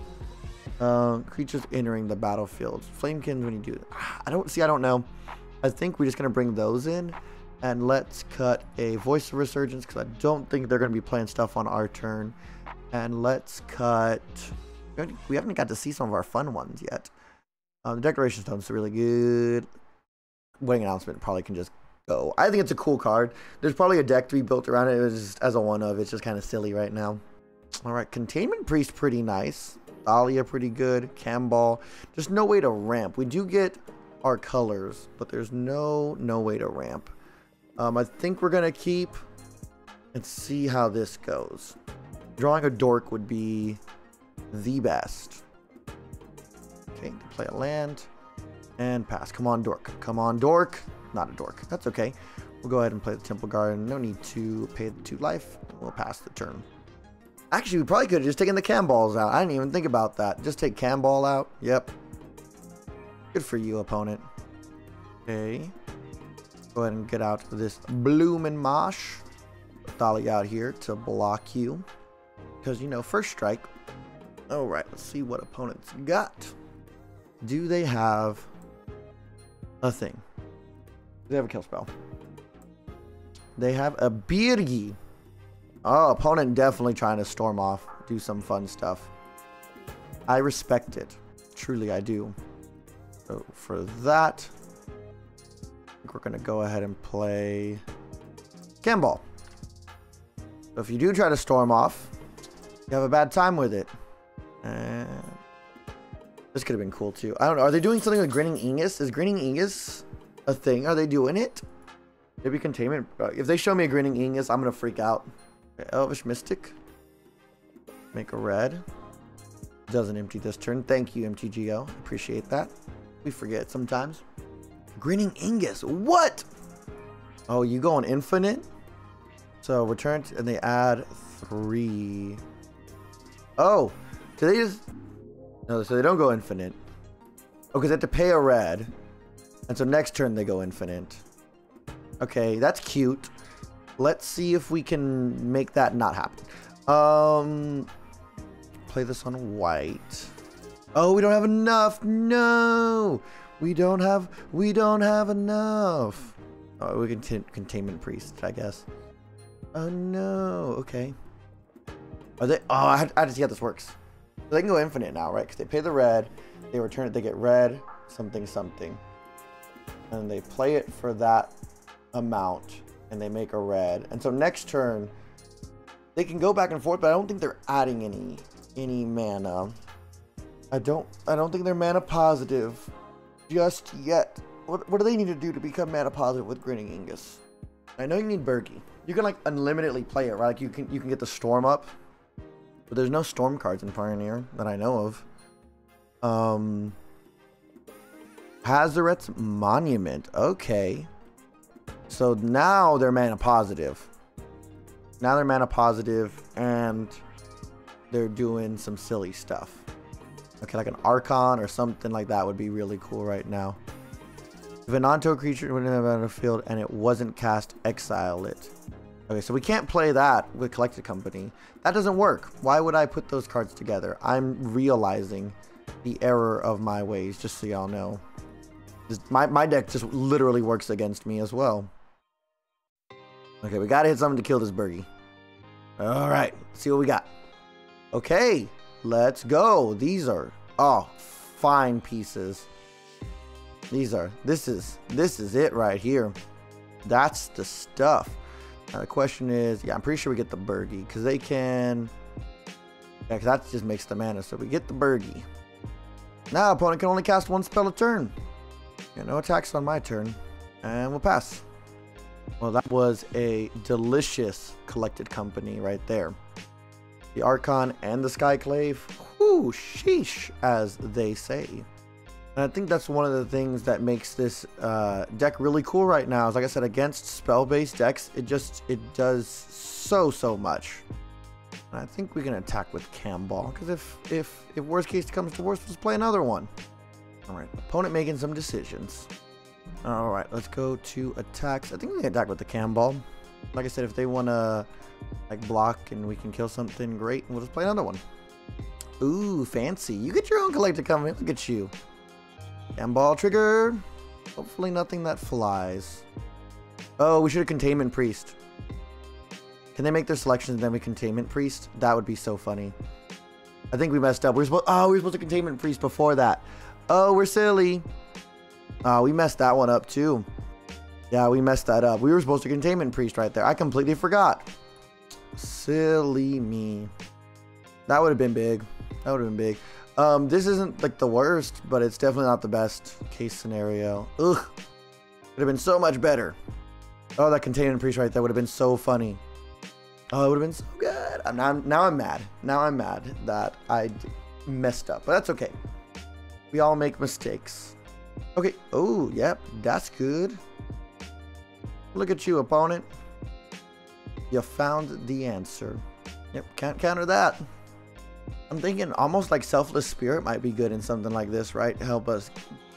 Uh, creatures entering the battlefield. Flamekins when you do. I don't see. I don't know. I think we're just going to bring those in, and let's cut a Voice of Resurgence because I don't think they're going to be playing stuff on our turn. And let's cut... We haven't got to see some of our fun ones yet. Um, the Declaration Stone's really good. Wedding Announcement probably can just go. I think it's a cool card. There's probably a deck to be built around it. It was just as a one-of. It's just kind of silly right now. All right, Containment Priest pretty nice. Thalia pretty good. Kambal. Just no way to ramp. We do get... our colors, but there's no no way to ramp. um I think we're gonna keep and see how this goes. Drawing a dork would be the best. Okay, play a land and pass. Come on, dork. Come on, dork. Not a dork. That's okay. We'll go ahead and play the Temple Garden. No need to pay the two life. We'll pass the turn. Actually, we probably could have just taken the Kamballs out. I didn't even think about that. Just take Kambal out. Yep. Good for you, opponent. Okay. Go ahead and get out this Bloomin' Mosh. Thalia out here to block you. Because, you know, first strike. Alright, let's see what opponents got. Do they have a thing? Do they have a kill spell? They have a Birgi. Oh, opponent definitely trying to storm off. Do some fun stuff. I respect it. Truly, I do. So, for that, I think we're going to go ahead and play Kambal. So, if you do try to storm off, you have a bad time with it. And this could have been cool, too. I don't know. Are they doing something with Grinning Ingus? Is Grinning Ingus a thing? Are they doing it? Maybe Containment. If they show me a Grinning Ingus, I'm going to freak out. Elvish Mystic. Make a red. Doesn't empty this turn. Thank you, M T G O. Appreciate that. We forget sometimes. Grinning Ingus. What? Oh, you go on infinite? So return to, and they add three. Oh. So they just... No, so they don't go infinite. Oh, because they have to pay a red. And so next turn they go infinite. Okay, that's cute. Let's see if we can make that not happen. Um, play this on white. Oh, we don't have enough. No, we don't have. We don't have enough. Oh, we can Containment Priest, I guess. Oh no. Okay. Are they? Oh, I had, I had to see how this works. So they can go infinite now, right? Because they pay the red, they return it, they get red something something, and they play it for that amount. And they make a red, and so next turn they can go back and forth, but I don't think they're adding any any mana. I don't I don't think they're mana positive just yet. What, what do they need to do to become mana positive with Grinning Ingus? I know you need Birgi. You can like unlimitedly play it, right? Like you can you can get the storm up, but there's no storm cards in Pioneer that I know of. Um, Hazaret's Monument. Okay. So now they're mana positive. Now they're mana positive and they're doing some silly stuff. Okay, like an Archon or something like that would be really cool right now. If an Onto creature went in the battlefield and it wasn't cast, exile it. Okay, so we can't play that with Collected Company. That doesn't work. Why would I put those cards together? I'm realizing the error of my ways, just so y'all know. My, my deck just literally works against me as well. Okay, we gotta hit something to kill this Birgi. Alright, see what we got. Okay, let's go. These are, oh, fine pieces. These are, this is, this is it right here. That's the stuff. Now the question is, yeah, I'm pretty sure we get the Birgi, because they can, yeah, because that just makes the mana, so we get the Birgi. Now, opponent can only cast one spell a turn. Yeah, no attacks on my turn, and we'll pass. Well, that was a delicious Collected Company right there. The Archon and the Skyclave, whoo, sheesh, as they say. And I think that's one of the things that makes this uh, deck really cool right now. Is like I said, against spell-based decks, it just, it does so, so much. And I think we can attack with Kambal, because if, if, if worst case comes to worst, let's play another one. All right, opponent making some decisions. All right, let's go to attacks. I think we can attack with the Kambal. Like I said, if they want to like block and we can kill something, great. We'll just play another one. Ooh, fancy. You get your own Collected Company. Look at you. Kambal trigger. Hopefully nothing that flies. Oh, we should have Containment Priest. Can they make their selections and then we Containment Priest? That would be so funny. I think we messed up. We were supposed, oh, we were supposed to Containment Priest before that. Oh, we're silly. Uh, we messed that one up too. Yeah, we messed that up. We were supposed to Containment Priest right there. I completely forgot. Silly me. That would have been big. That would have been big. Um, this isn't like the worst, but it's definitely not the best case scenario. Ugh. It would have been so much better. Oh, that Containment Priest right there would have been so funny. Oh, it would have been so good. good. I'm now, now I'm mad. Now I'm mad that I messed up, but that's okay. We all make mistakes. Okay. Oh, yep. That's good. Look at you, opponent. You found the answer. Yep. Can't counter that. I'm thinking almost like Selfless Spirit might be good in something like this, right? Help us,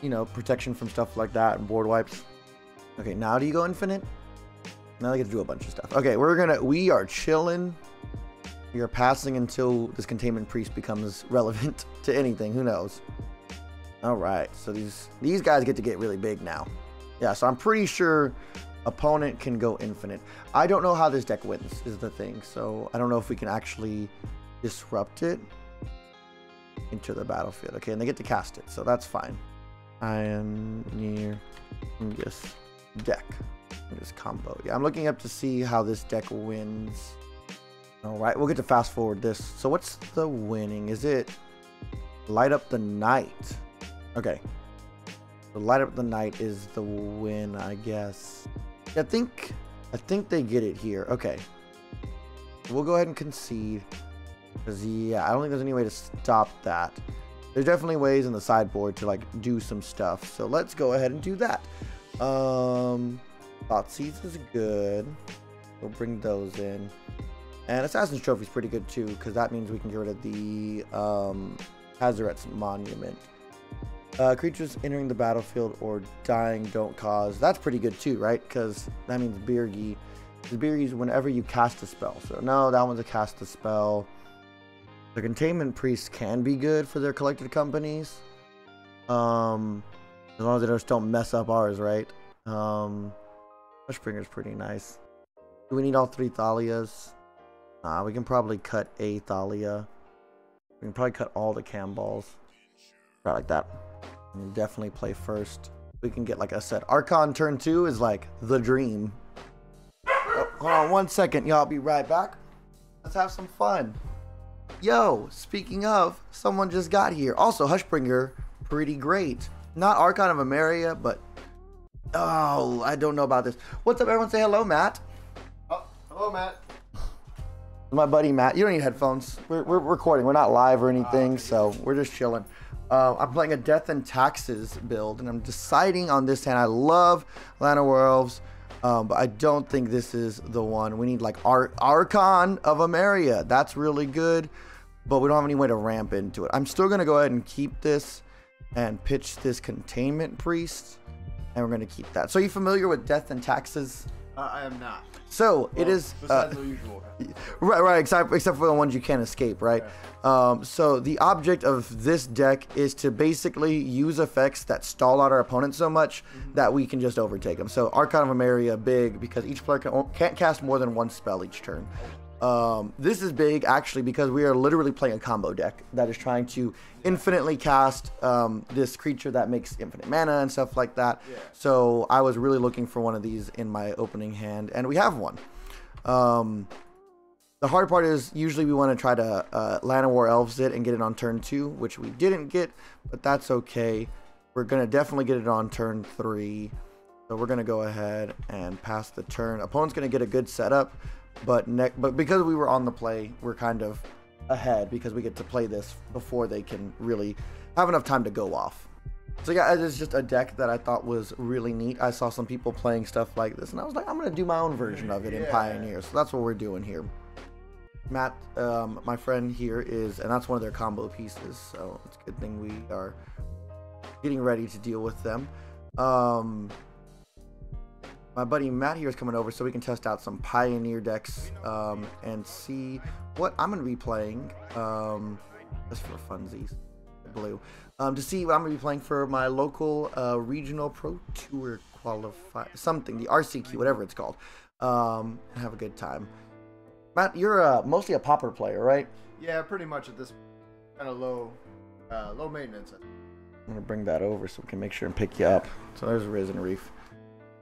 you know, protection from stuff like that and board wipes. Okay, now do you go infinite? Now they get to do a bunch of stuff. Okay, we're gonna, we are chilling. We are passing until this Containment Priest becomes relevant to anything. Who knows? All right, so these these guys get to get really big now. Yeah, so I'm pretty sure opponent can go infinite. I don't know how this deck wins is the thing. So I don't know if we can actually disrupt it into the battlefield. Okay, and they get to cast it, so that's fine. Pioneer Ingus deck. Ingus combo. Yeah, I'm looking up to see how this deck wins. All right, we'll get to fast forward this. So what's the winning? Is it Light Up the Night? Okay. So Light Up the Night is the win, I guess. I think I think they get it here. Okay. We'll go ahead and concede. Because, yeah, I don't think there's any way to stop that. There's definitely ways in the sideboard to, like, do some stuff. So let's go ahead and do that. Um, Thoughtseeds is good. We'll bring those in. And Assassin's Trophy is pretty good, too, because that means we can get rid of the um, Hazaret's Monument. Uh, creatures entering the battlefield or dying don't cause. That's pretty good, too, right? Because that means Birgi. The Birgi is whenever you cast a spell. So, no, that one's a cast a spell. The Containment Priests can be good for their collected companies. Um, as long as they just don't mess up ours, right? Um, Rushbringer's pretty nice. Do we need all three Thalias? Nah, we can probably cut a Thalia. We can probably cut all the Kambals. Right, like that. We can definitely play first. We can get, like I said, Archon turn two is like the dream. Oh, hold on one second, y'all. Be right back. Let's have some fun. Yo, speaking of, someone just got here. Also, Hushbringer, pretty great. Not Archon of Emeria, but... Oh, I don't know about this. What's up, everyone? Say hello, Matt. Oh, hello, Matt. My buddy, Matt. You don't need headphones. We're, we're recording. We're not live or anything, uh, so we're just chilling. Uh, I'm playing a Death and Taxes build, and I'm deciding on this hand. I love Lana Werewolves. Um, but I don't think this is the one. We need like Ar Archon of Emeria. That's really good, but we don't have any way to ramp into it. I'm still going to go ahead and keep this and pitch this Containment Priest, and we're going to keep that. So are you familiar with Death and Taxes? Uh, I am not. So well, it is... Besides uh, the usual. Right, right, except, except for the ones you can't escape, right? Yeah. Um, so the object of this deck is to basically use effects that stall out our opponent so much mm-hmm. that we can just overtake them. So Archon of Emeria, big, because each player can, can't cast more than one spell each turn. Um, this is big, actually, because we are literally playing a combo deck that is trying to infinitely cast um, this creature that makes infinite mana and stuff like that. Yeah. So I was really looking for one of these in my opening hand, and we have one. Um, the hard part is usually we want to try to uh, Lana War Elves it and get it on turn two, which we didn't get, but that's okay. We're going to definitely get it on turn three. So we're going to go ahead and pass the turn. Opponent's going to get a good setup. But next, but because we were on the play, we're kind of ahead because we get to play this before they can really have enough time to go off. So yeah, it is just a deck that I thought was really neat. I saw some people playing stuff like this, and I was like, I'm gonna do my own version of it yeah. in Pioneer. So that's what we're doing here. Matt, um, my friend here is, and that's one of their combo pieces. So it's a good thing we are getting ready to deal with them. Um, My buddy Matt here is coming over so we can test out some Pioneer decks um, and see what I'm going to be playing. Um, just for funsies, blue. Um, to see what I'm going to be playing for my local uh, regional pro tour qualify something, the R C Q, whatever it's called. Um, and have a good time. Matt, you're uh, mostly a popper player, right? Yeah, pretty much at this kind of low, uh, low maintenance. I'm going to bring that over so we can make sure and pick you up. So there's Risen Reef.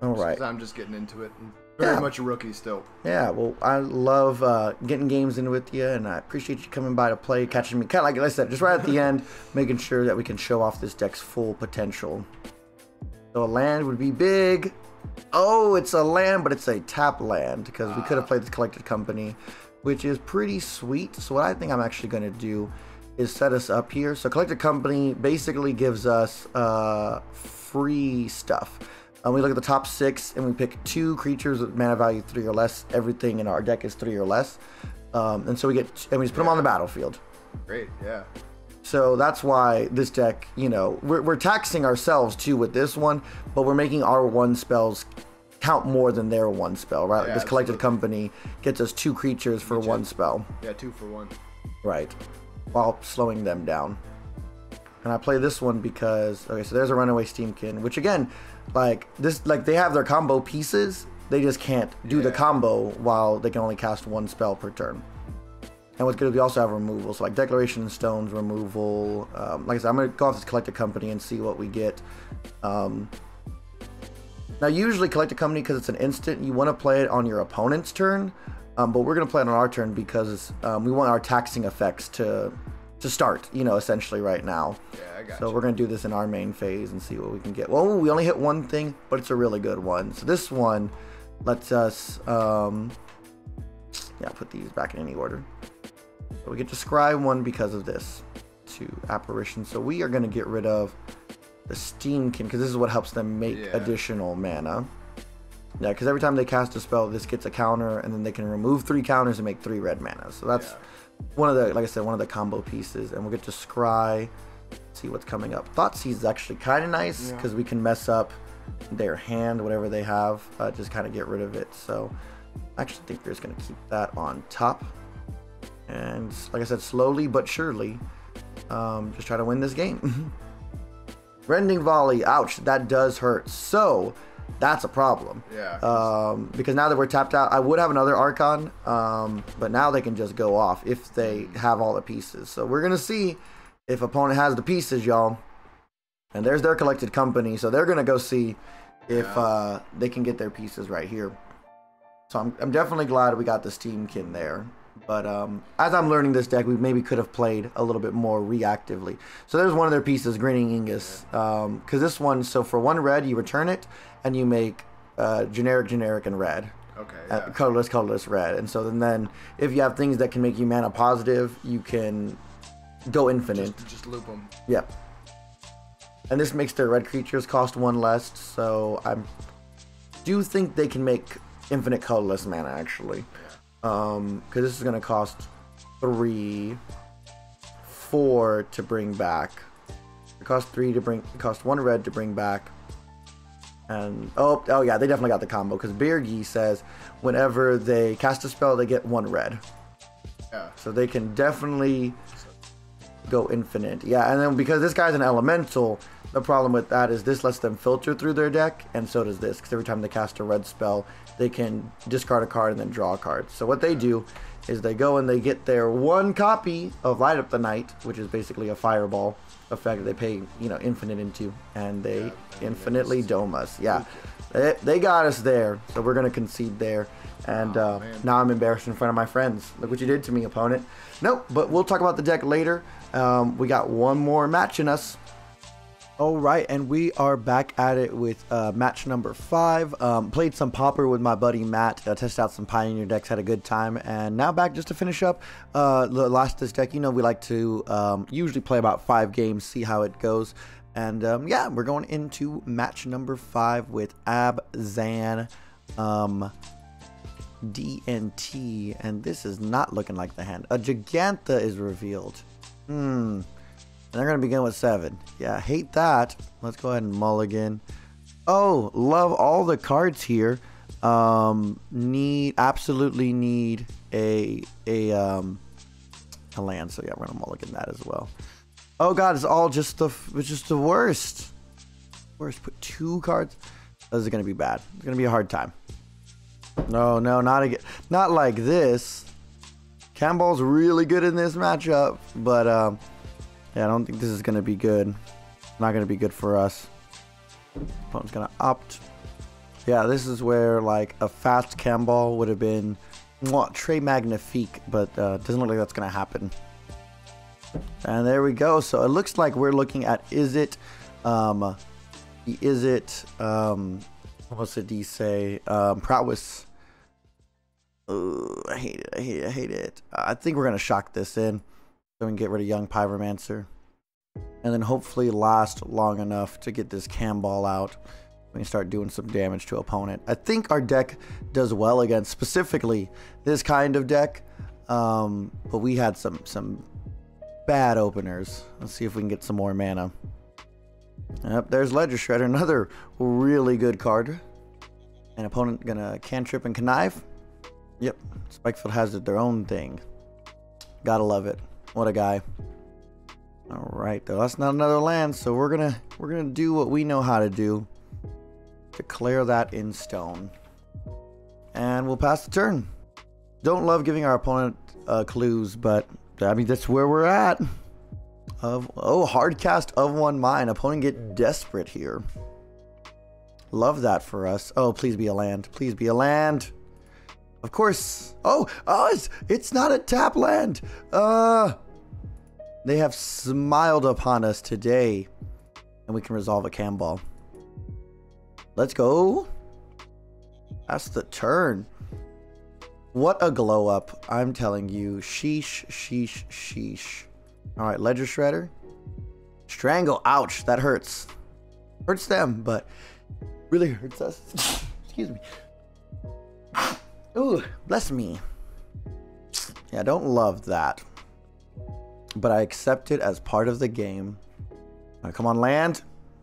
All right. I'm just getting into it. Very yeah. much a rookie still. Yeah, well, I love uh, getting games in with you, and I appreciate you coming by to play, catching me. Kind of like I said, just right at the end, making sure that we can show off this deck's full potential. So a land would be big. Oh, it's a land, but it's a tap land, because uh, we could have played this collected company. which is pretty sweet. So what I think I'm actually going to do is set us up here. So Collected Company basically gives us uh, free stuff. Um, we look at the top six and we pick two creatures with mana value three or less. Everything in our deck is three or less. Um, and so we get, and we just put yeah. them on the battlefield. Great, yeah. So that's why this deck, you know, we're, we're taxing ourselves too with this one, but we're making our one spells count more than their one spell, right? Yeah, like this Collected Company gets us two creatures for one spell. Yeah, two for one. Right, while slowing them down. And I play this one because, okay, so there's a Runaway Steamkin, which again, like this, like they have their combo pieces, they just can't do yeah. the combo while they can only cast one spell per turn. And what's good is we also have removal, so like Declaration in Stone's removal. Um, like I said, I'm gonna go off this Collected Company and see what we get. Um, now usually Collected Company, because it's an instant, you want to play it on your opponent's turn, um, but we're gonna play it on our turn because um, we want our taxing effects to to start, you know, essentially right now. Yeah, I got so you. We're gonna do this in our main phase and see what we can get. Well, we only hit one thing, but it's a really good one. So this one lets us, um, yeah, put these back in any order. But we get to scry one because of this to Apparition. So we are going to get rid of the Steamkin because this is what helps them make yeah. additional mana. Yeah, because every time they cast a spell, this gets a counter, and then they can remove three counters and make three red mana. So that's yeah. one of the, like I said, one of the combo pieces. And we'll get to scry, see what's coming up. Thoughtseize is actually kind of nice because yeah. we can mess up their hand, whatever they have, uh, just kind of get rid of it. So I actually think we're just going to keep that on top. And like I said, slowly but surely, um, just try to win this game. Rending Volley, ouch, that does hurt. So that's a problem. Yeah. Um, because now that we're tapped out, I would have another Archon, um, but now they can just go off if they have all the pieces. So we're gonna see if opponent has the pieces, y'all. And there's their Collected Company, so they're gonna go see if yeah. uh, they can get their pieces right here. So I'm, I'm definitely glad we got the Steamkin there. But um, as I'm learning this deck, we maybe could have played a little bit more reactively. So there's one of their pieces, Grinning Ingus. Because um, this one, so for one red, you return it, and you make uh, generic, generic, and red. Okay, yeah. uh, Colorless, colorless, red. And so then, then if you have things that can make you mana positive, you can go infinite. Just, just loop them. Yep. And this makes their red creatures cost one less. So I do think they can make infinite colorless mana, actually. Um, because this is going to cost three, four to bring back. It costs three to bring, it costs one red to bring back. And, oh, oh yeah, they definitely got the combo because Birgi says whenever they cast a spell, they get one red. Yeah. So they can definitely go infinite. Yeah, and then because this guy's an elemental, the problem with that is this lets them filter through their deck, and so does this, because every time they cast a red spell, they can discard a card and then draw a card. So what they do is they go and they get their one copy of Light Up the Night, which is basically a fireball effect that they pay, you know, infinite into, and they yeah, infinitely dome us. Yeah, they, they got us there, so we're going to concede there. And oh, uh, now I'm embarrassed in front of my friends. Look what you did to me, opponent. Nope, but we'll talk about the deck later. Um, we got one more match in us. All right, and we are back at it with uh, match number five. Um, played some Pauper with my buddy Matt, uh, tested out some Pioneer decks, had a good time, and now back just to finish up uh, the last of this deck. You know, we like to um, usually play about five games, see how it goes. And um, yeah, we're going into match number five with Abzan um, D N T, and this is not looking like the hand. A Gigantha is revealed. Hmm. And they're going to begin with seven. Yeah, hate that. Let's go ahead and mulligan. Oh, love all the cards here. Um, need, absolutely need a, a, um, a land. So yeah, we're going to mulligan that as well. Oh God, it's all just the, it's just the worst. Worst, put two cards. This is going to be bad. It's going to be a hard time. No, no, not again. Not like this. Kambal's really good in this matchup, but, um, yeah, I don't think this is going to be good. Not going to be good for us. Opponent's going to opt. Yeah, this is where, like, a fast Kambal would have been très magnifique, but uh, doesn't look like that's going to happen. And there we go. So it looks like we're looking at is it, um, is it, um, what's it, do you say, um, prowess. Oh, I hate it. I hate it. I hate it. I think we're going to shock this in so we can get rid of Young Pyromancer. And then hopefully last long enough to get this Kambal out. We can start doing some damage to opponent. I think our deck does well against specifically this kind of deck. Um, but we had some, some bad openers. Let's see if we can get some more mana. Yep, there's Ledger Shredder. Another really good card. An opponent gonna cantrip and connive. Yep, Spikefield has it, their own thing. Gotta love it. What a guy. All right, though, that's not another land, so we're gonna we're gonna do what we know how to do. Declare that in stone, and we'll pass the turn. Don't love giving our opponent uh, clues, but I mean that's where we're at. Of oh, hard cast of one mine. Opponent get desperate here. Love that for us. Oh, please be a land. Please be a land. Of course. Oh, oh, it's, it's not a tap land. Uh, they have smiled upon us today, and we can resolve a Kambal. Let's go. That's the turn. What a glow up! I'm telling you. Sheesh, sheesh, sheesh. All right, Ledger Shredder. Strangle. Ouch, that hurts. Hurts them, but really hurts us. Excuse me. Ooh, bless me. Yeah, I don't love that. But I accept it as part of the game. Right, come on, land.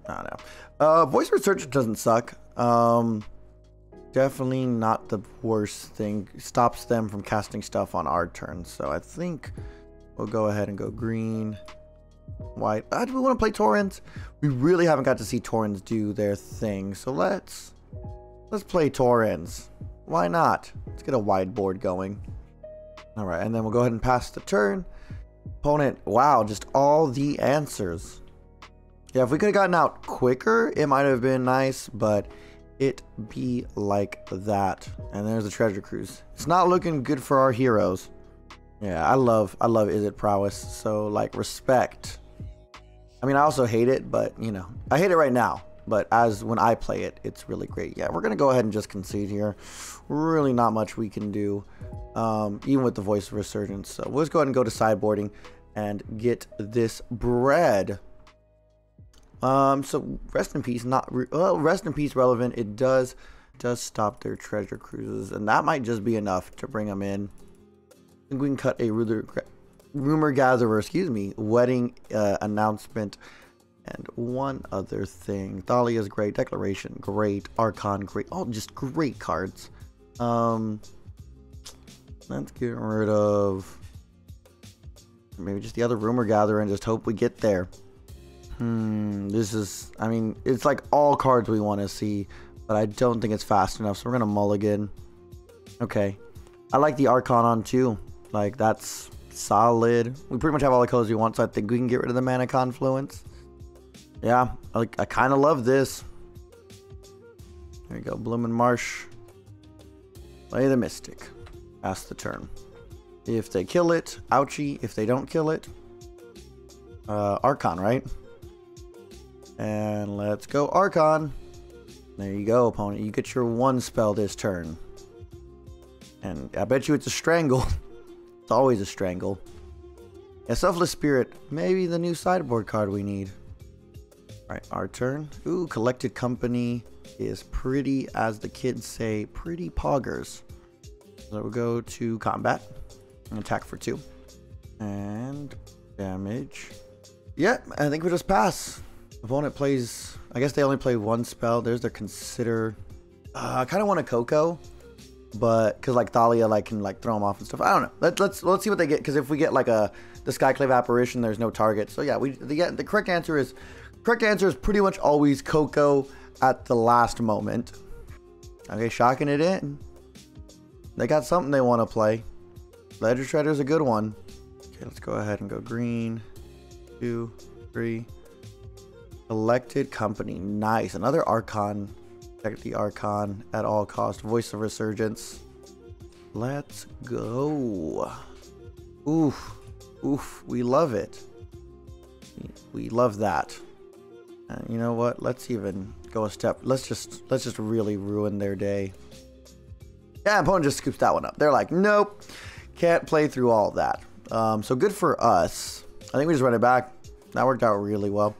Oh, no. Uh, Voice of Resurgence doesn't suck. Um, definitely not the worst thing. Stops them from casting stuff on our turn. So I think we'll go ahead and go green, white. Uh, do we want to play Torrens? We really haven't got to see Torrens do their thing. So let's, let's play Torrens. Why not? Let's get a wide board going. All right, and then we'll go ahead and pass the turn. Opponent, wow, just all the answers. Yeah, if we could have gotten out quicker, it might have been nice, but it be like that. And there's the treasure cruise. It's not looking good for our heroes. Yeah, I love, I love Is It Prowess, so like respect. I mean, I also hate it, but you know, I hate it right now. But as when I play it, it's really great. Yeah, we're going to go ahead and just concede here. Really not much we can do, um, even with the Voice of Resurgence. So we'll just go ahead and go to sideboarding and get this bread. Um, so Rest in Peace, not re well, Rest in Peace relevant. It does, does stop their treasure cruises. And that might just be enough to bring them in. I think we can cut a Rumor Gatherer, excuse me, Wedding uh, Announcement. And one other thing, Thalia's great, Declaration great, Archon great, all just great cards. Um, let's get rid of maybe just the other Rumor Gatherer and just hope we get there. Hmm, this is, I mean, it's like all cards we want to see, but I don't think it's fast enough, so we're gonna mulligan. Okay, I like the Archon on too. Like that's solid. We pretty much have all the colors we want, so I think we can get rid of the Mana Confluence. Yeah, I, I kind of love this. There you go, Bloomin' Marsh. Play the Mystic. Pass the turn. If they kill it, ouchie. If they don't kill it, uh, Archon, right? And let's go Archon. There you go, opponent. You get your one spell this turn. And I bet you it's a Strangle. It's always a Strangle. Yeah, Selfless Spirit. Maybe the new sideboard card we need. Alright, our turn. Ooh, Collected Company is pretty, as the kids say, pretty poggers. So we'll go to combat. And attack for two. And damage. Yeah, I think we just pass. Opponent plays, I guess they only play one spell. There's their Consider. Uh, I kind of want a Coco, but because like Thalia like can like throw them off and stuff. I don't know. Let, let's let's see what they get, because if we get like a the Skyclave Apparition, there's no target. So yeah, we the, yeah, the correct answer is Correct answer is pretty much always Coco at the last moment. Okay, shocking it in. They got something they want to play. Ledger Shredder is a good one. Okay, let's go ahead and go green. Two, three. Elected Company. Nice. Another Archon. Protect the Archon at all cost. Voice of Resurgence. Let's go. Oof. Oof. We love it. We love that. And you know what? Let's even go a step. Let's just let's just really ruin their day. Yeah, opponent just scoops that one up. They're like, nope, can't play through all of that. Um, so good for us. I think we just run it back. That worked out really well.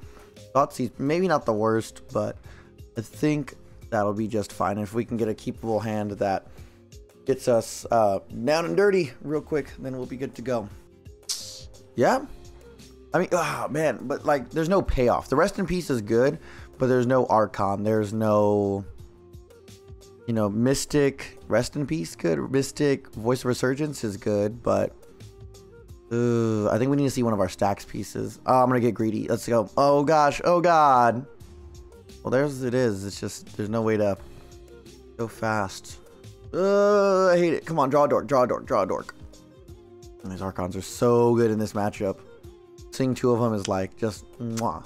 Thoughtseize, maybe not the worst, but I think that'll be just fine. If we can get a keepable hand that gets us uh, down and dirty real quick, then we'll be good to go. Yeah. I mean, oh, man, but, like, there's no payoff. The Rest in Peace is good, but there's no Archon. There's no, you know, Mystic. Rest in Peace good. Mystic Voice of Resurgence is good, but uh, I think we need to see one of our stacks pieces. Oh, I'm going to get greedy. Let's go. Oh, gosh. Oh, God. Well, there's it is. It's just there's no way to go fast. Uh, I hate it. Come on, draw a dork. Draw a dork. Draw a dork. And these Archons are so good in this matchup. Seeing two of them is like just mwah.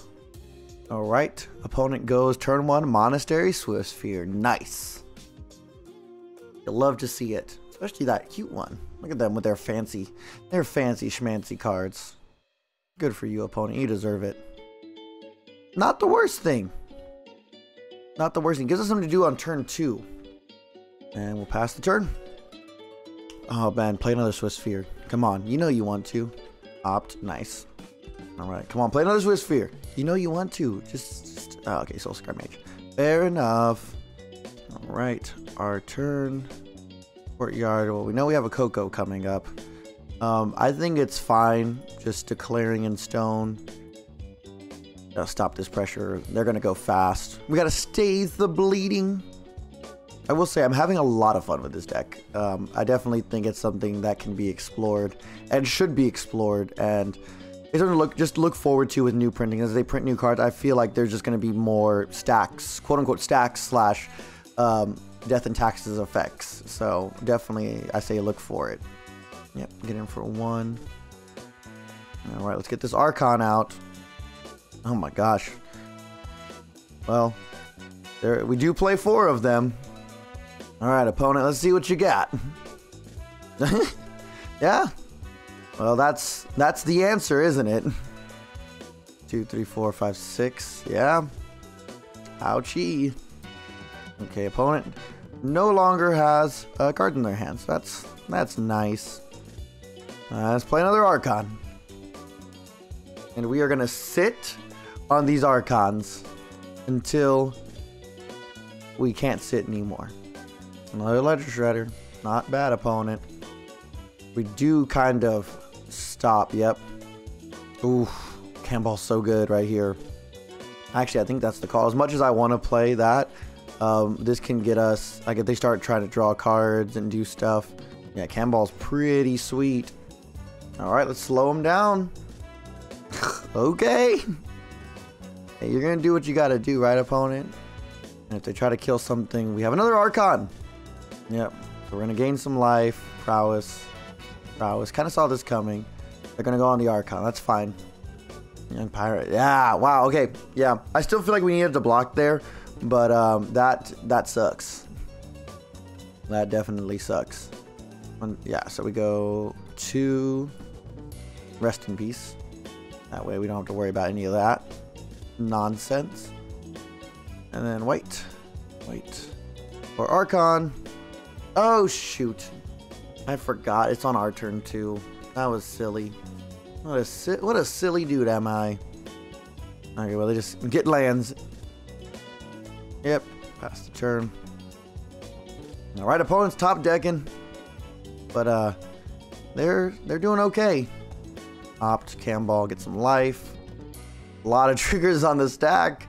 All right, opponent goes turn one, Monastery, Swift Sphere. Nice. You love to see it, especially that cute one. Look at them with their fancy, their fancy schmancy cards. Good for you, opponent. You deserve it. Not the worst thing. Not the worst thing. Gives us something to do on turn two, and we'll pass the turn. Oh man, play another Swift Sphere. Come on, you know you want to. Opt, nice. All right, come on, play another Swift Sphere. You know you want to. Just, just oh, okay, Soul Scar Mage. Fair enough. All right, our turn. Courtyard. Well, we know we have a Coco coming up. Um, I think it's fine. Just declaring in stone. Gotta stop this pressure. They're gonna go fast. We gotta stay the bleeding. I will say I'm having a lot of fun with this deck. Um, I definitely think it's something that can be explored and should be explored, and it's something to look just look forward to with new printing. As they print new cards, I feel like there's just going to be more stacks, quote unquote stacks slash um, death and taxes effects. So definitely, I say look for it. Yep, get in for one. All right, let's get this Archon out. Oh my gosh. Well, there we do play four of them. All right, opponent, let's see what you got. Yeah. Well, that's that's the answer, isn't it? Two, three, four, five, six. Yeah. Ouchie. Okay, opponent no longer has a card in their hands. So that's that's nice. Uh, let's play another Archon, and we are gonna sit on these Archons until we can't sit anymore. Another Ledger Shredder. Not bad, opponent. We do kind of stop. Yep. Ooh, Kambal's so good right here. Actually, I think that's the call. As much as I want to play that, um, this can get us... Like, if they start trying to draw cards and do stuff... Yeah, Kambal's pretty sweet. All right, let's slow him down. Okay. Hey, you're going to do what you got to do, right, opponent? And if they try to kill something, we have another Archon. Yep, so we're going to gain some life, prowess, prowess. Kind of saw this coming. They're going to go on the Archon. That's fine. Young Pirate. Yeah, wow, okay. Yeah, I still feel like we needed to block there, but um, that that sucks. That definitely sucks. And yeah, so we go to Rest in Peace. That way we don't have to worry about any of that nonsense. And then wait, wait, or Archon. Oh, shoot. I forgot. It's on our turn, too. That was silly. What a, si what a silly dude am I. Okay, well, they just get lands. Yep. Pass the turn. All right, opponent's top decking. But, uh, they're, they're doing okay. Opt, Kambal, get some life. A lot of triggers on the stack.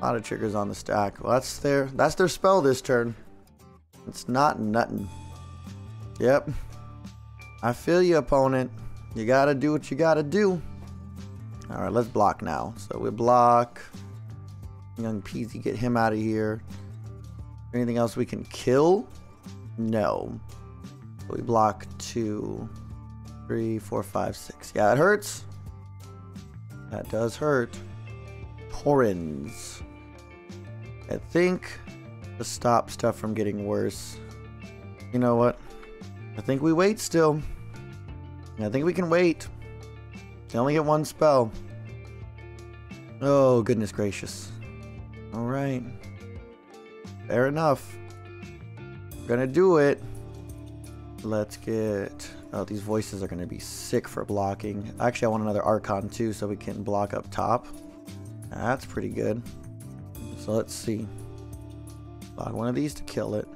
A lot of triggers on the stack. Well, that's their, that's their spell this turn. It's not nothing. Yep. I feel you, opponent. You gotta do what you gotta do. All right, let's block now. So we block. Young Peasy, get him out of here. Anything else we can kill? No. We block two, three, four, five, six. Yeah, it hurts. That does hurt. Torrens. I think... to stop stuff from getting worse. You know what? I think we wait still. I think we can wait. They only get one spell. Oh, goodness gracious. All right. Fair enough. We're gonna do it. Let's get... Oh, these voices are gonna be sick for blocking. Actually, I want another Archon too, so we can block up top. That's pretty good. So let's see. Block one of these to kill it.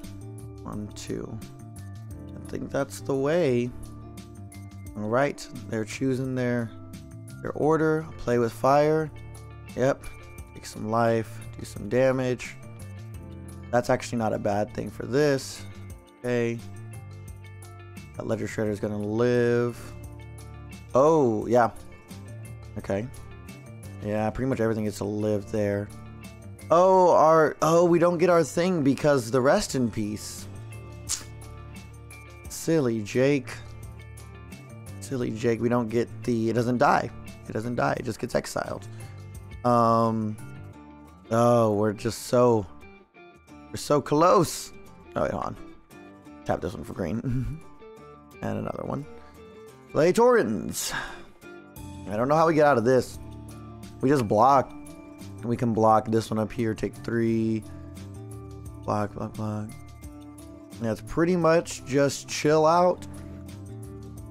One, two. I think that's the way. All right, they're choosing their their order. Play with fire. Yep. Take some life. Do some damage. That's actually not a bad thing for this. Okay. That Ledger Shredder is gonna live. Oh yeah. Okay. Yeah, pretty much everything gets to live there. Oh, our oh, we don't get our thing because the Rest in Peace. Silly Jake. Silly Jake, we don't get the... It doesn't die. It doesn't die. It just gets exiled. Um. Oh, we're just so... We're so close. Oh, wait, hold on. Tap this one for green. And another one. Play Torrens. I don't know how we get out of this. We just block. We can block this one up here. Take three. Block, block, block. That's pretty much just chill out.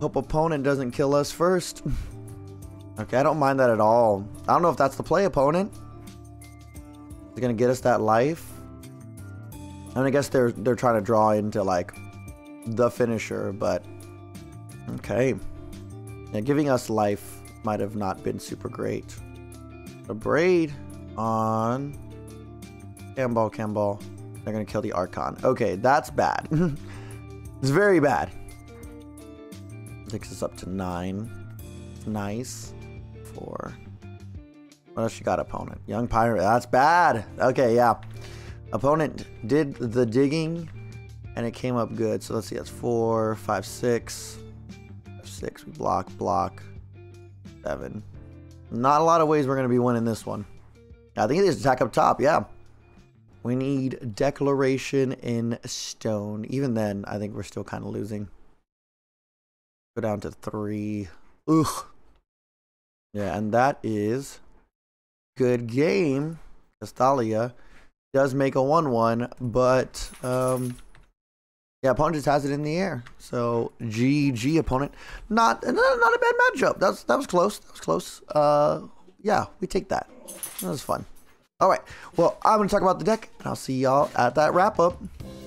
Hope opponent doesn't kill us first. Okay, I don't mind that at all. I don't know if that's the play, opponent. They're gonna get us that life. And I guess they're they're trying to draw into like the finisher, but okay. Yeah, giving us life might have not been super great. The braid on Kambal, Kambal. They're gonna kill the Archon. Okay, that's bad. It's very bad. Takes us up to nine. Nice. Four. What else you got, opponent? Young Pirate. That's bad. Okay, yeah. Opponent did the digging, and it came up good. So let's see. That's four, five, six, five, six. We block, block. Seven. Not a lot of ways we're gonna be winning this one. I think it is attack up top. Yeah. We need Declaration in Stone. Even then, I think we're still kind of losing. Go down to three. Ugh. Yeah, and that is good game. Thalia does make a one one, but um, yeah, opponent just has it in the air. So G G, opponent. Not not a bad matchup. That's that was close. That was close. Uh, yeah, we take that. That was fun. Alright, well, I'm going to talk about the deck, and I'll see y'all at that wrap-up.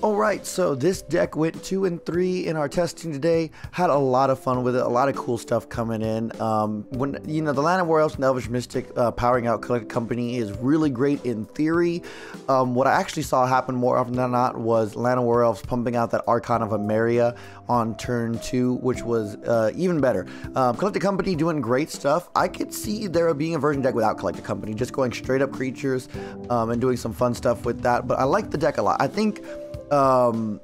Alright, so this deck went two and three in our testing today. Had a lot of fun with it, a lot of cool stuff coming in. Um, when you know, the Land of War Elves and Elvish Mystic uh, powering out Collected Company is really great in theory. Um, what I actually saw happen more often than not was Land of War Elves pumping out that Archon of Emeria on turn two, which was uh, even better. Um, Collected Company doing great stuff. I could see there being a version deck without Collected Company, just going straight up creatures. Um, and doing some fun stuff with that, but I like the deck a lot. I think um,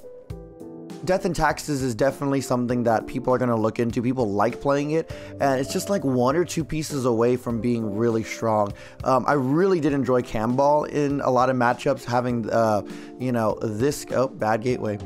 Death and Taxes is definitely something that people are going to look into. People like playing it, and it's just like one or two pieces away from being really strong. Um, I really did enjoy Kambal in a lot of matchups, having, uh, you know, this... Oh, bad gateway.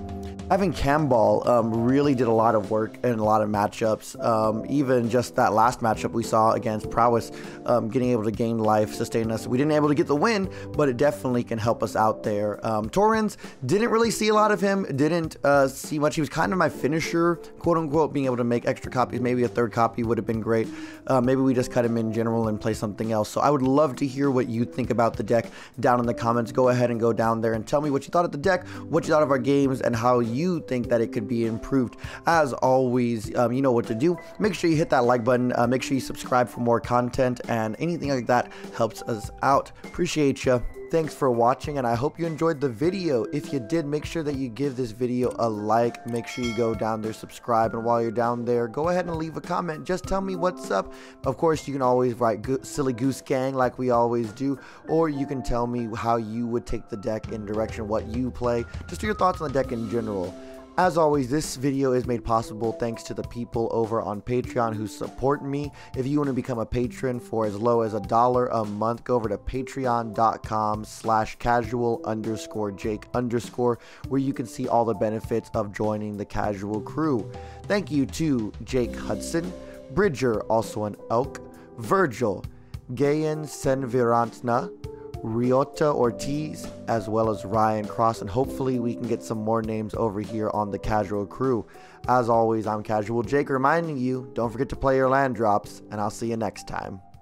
Having Kambal um, really did a lot of work in a lot of matchups. Um, even just that last matchup we saw against Prowess, um, getting able to gain life, sustain us. We didn't able to get the win, but it definitely can help us out there. Um, Torrens, didn't really see a lot of him. Didn't uh, see much. He was kind of my finisher, quote unquote, being able to make extra copies. Maybe a third copy would have been great. Uh, maybe we just cut him in general and play something else. So I would love to hear what you think about the deck down in the comments. Go ahead and go down there and tell me what you thought of the deck, what you thought of our games, and how you you think that it could be improved. As always, um, you know what to do. Make sure you hit that like button. Uh, make sure you subscribe for more content, and anything like that helps us out. Appreciate you. Thanks for watching, and I hope you enjoyed the video. If you did, make sure that you give this video a like. Make sure you go down there, subscribe, and while you're down there, go ahead and leave a comment. Just tell me what's up. Of course, you can always write go silly goose gang like we always do, or you can tell me how you would take the deck in direction, what you play, just your thoughts on the deck in general. As always, this video is made possible thanks to the people over on Patreon who support me. If you want to become a patron for as low as a dollar a month, go over to patreon.com slash casual underscore Jake underscore, where you can see all the benefits of joining the casual crew. Thank you to Jake Hudson, Bridger, also an elk, Virgil, Gayan Senvirantna, Ryota Ortiz, as well as Ryan Cross, and hopefully we can get some more names over here on the Casual Crew. As always, I'm Casual Jake reminding you, don't forget to play your land drops, and I'll see you next time.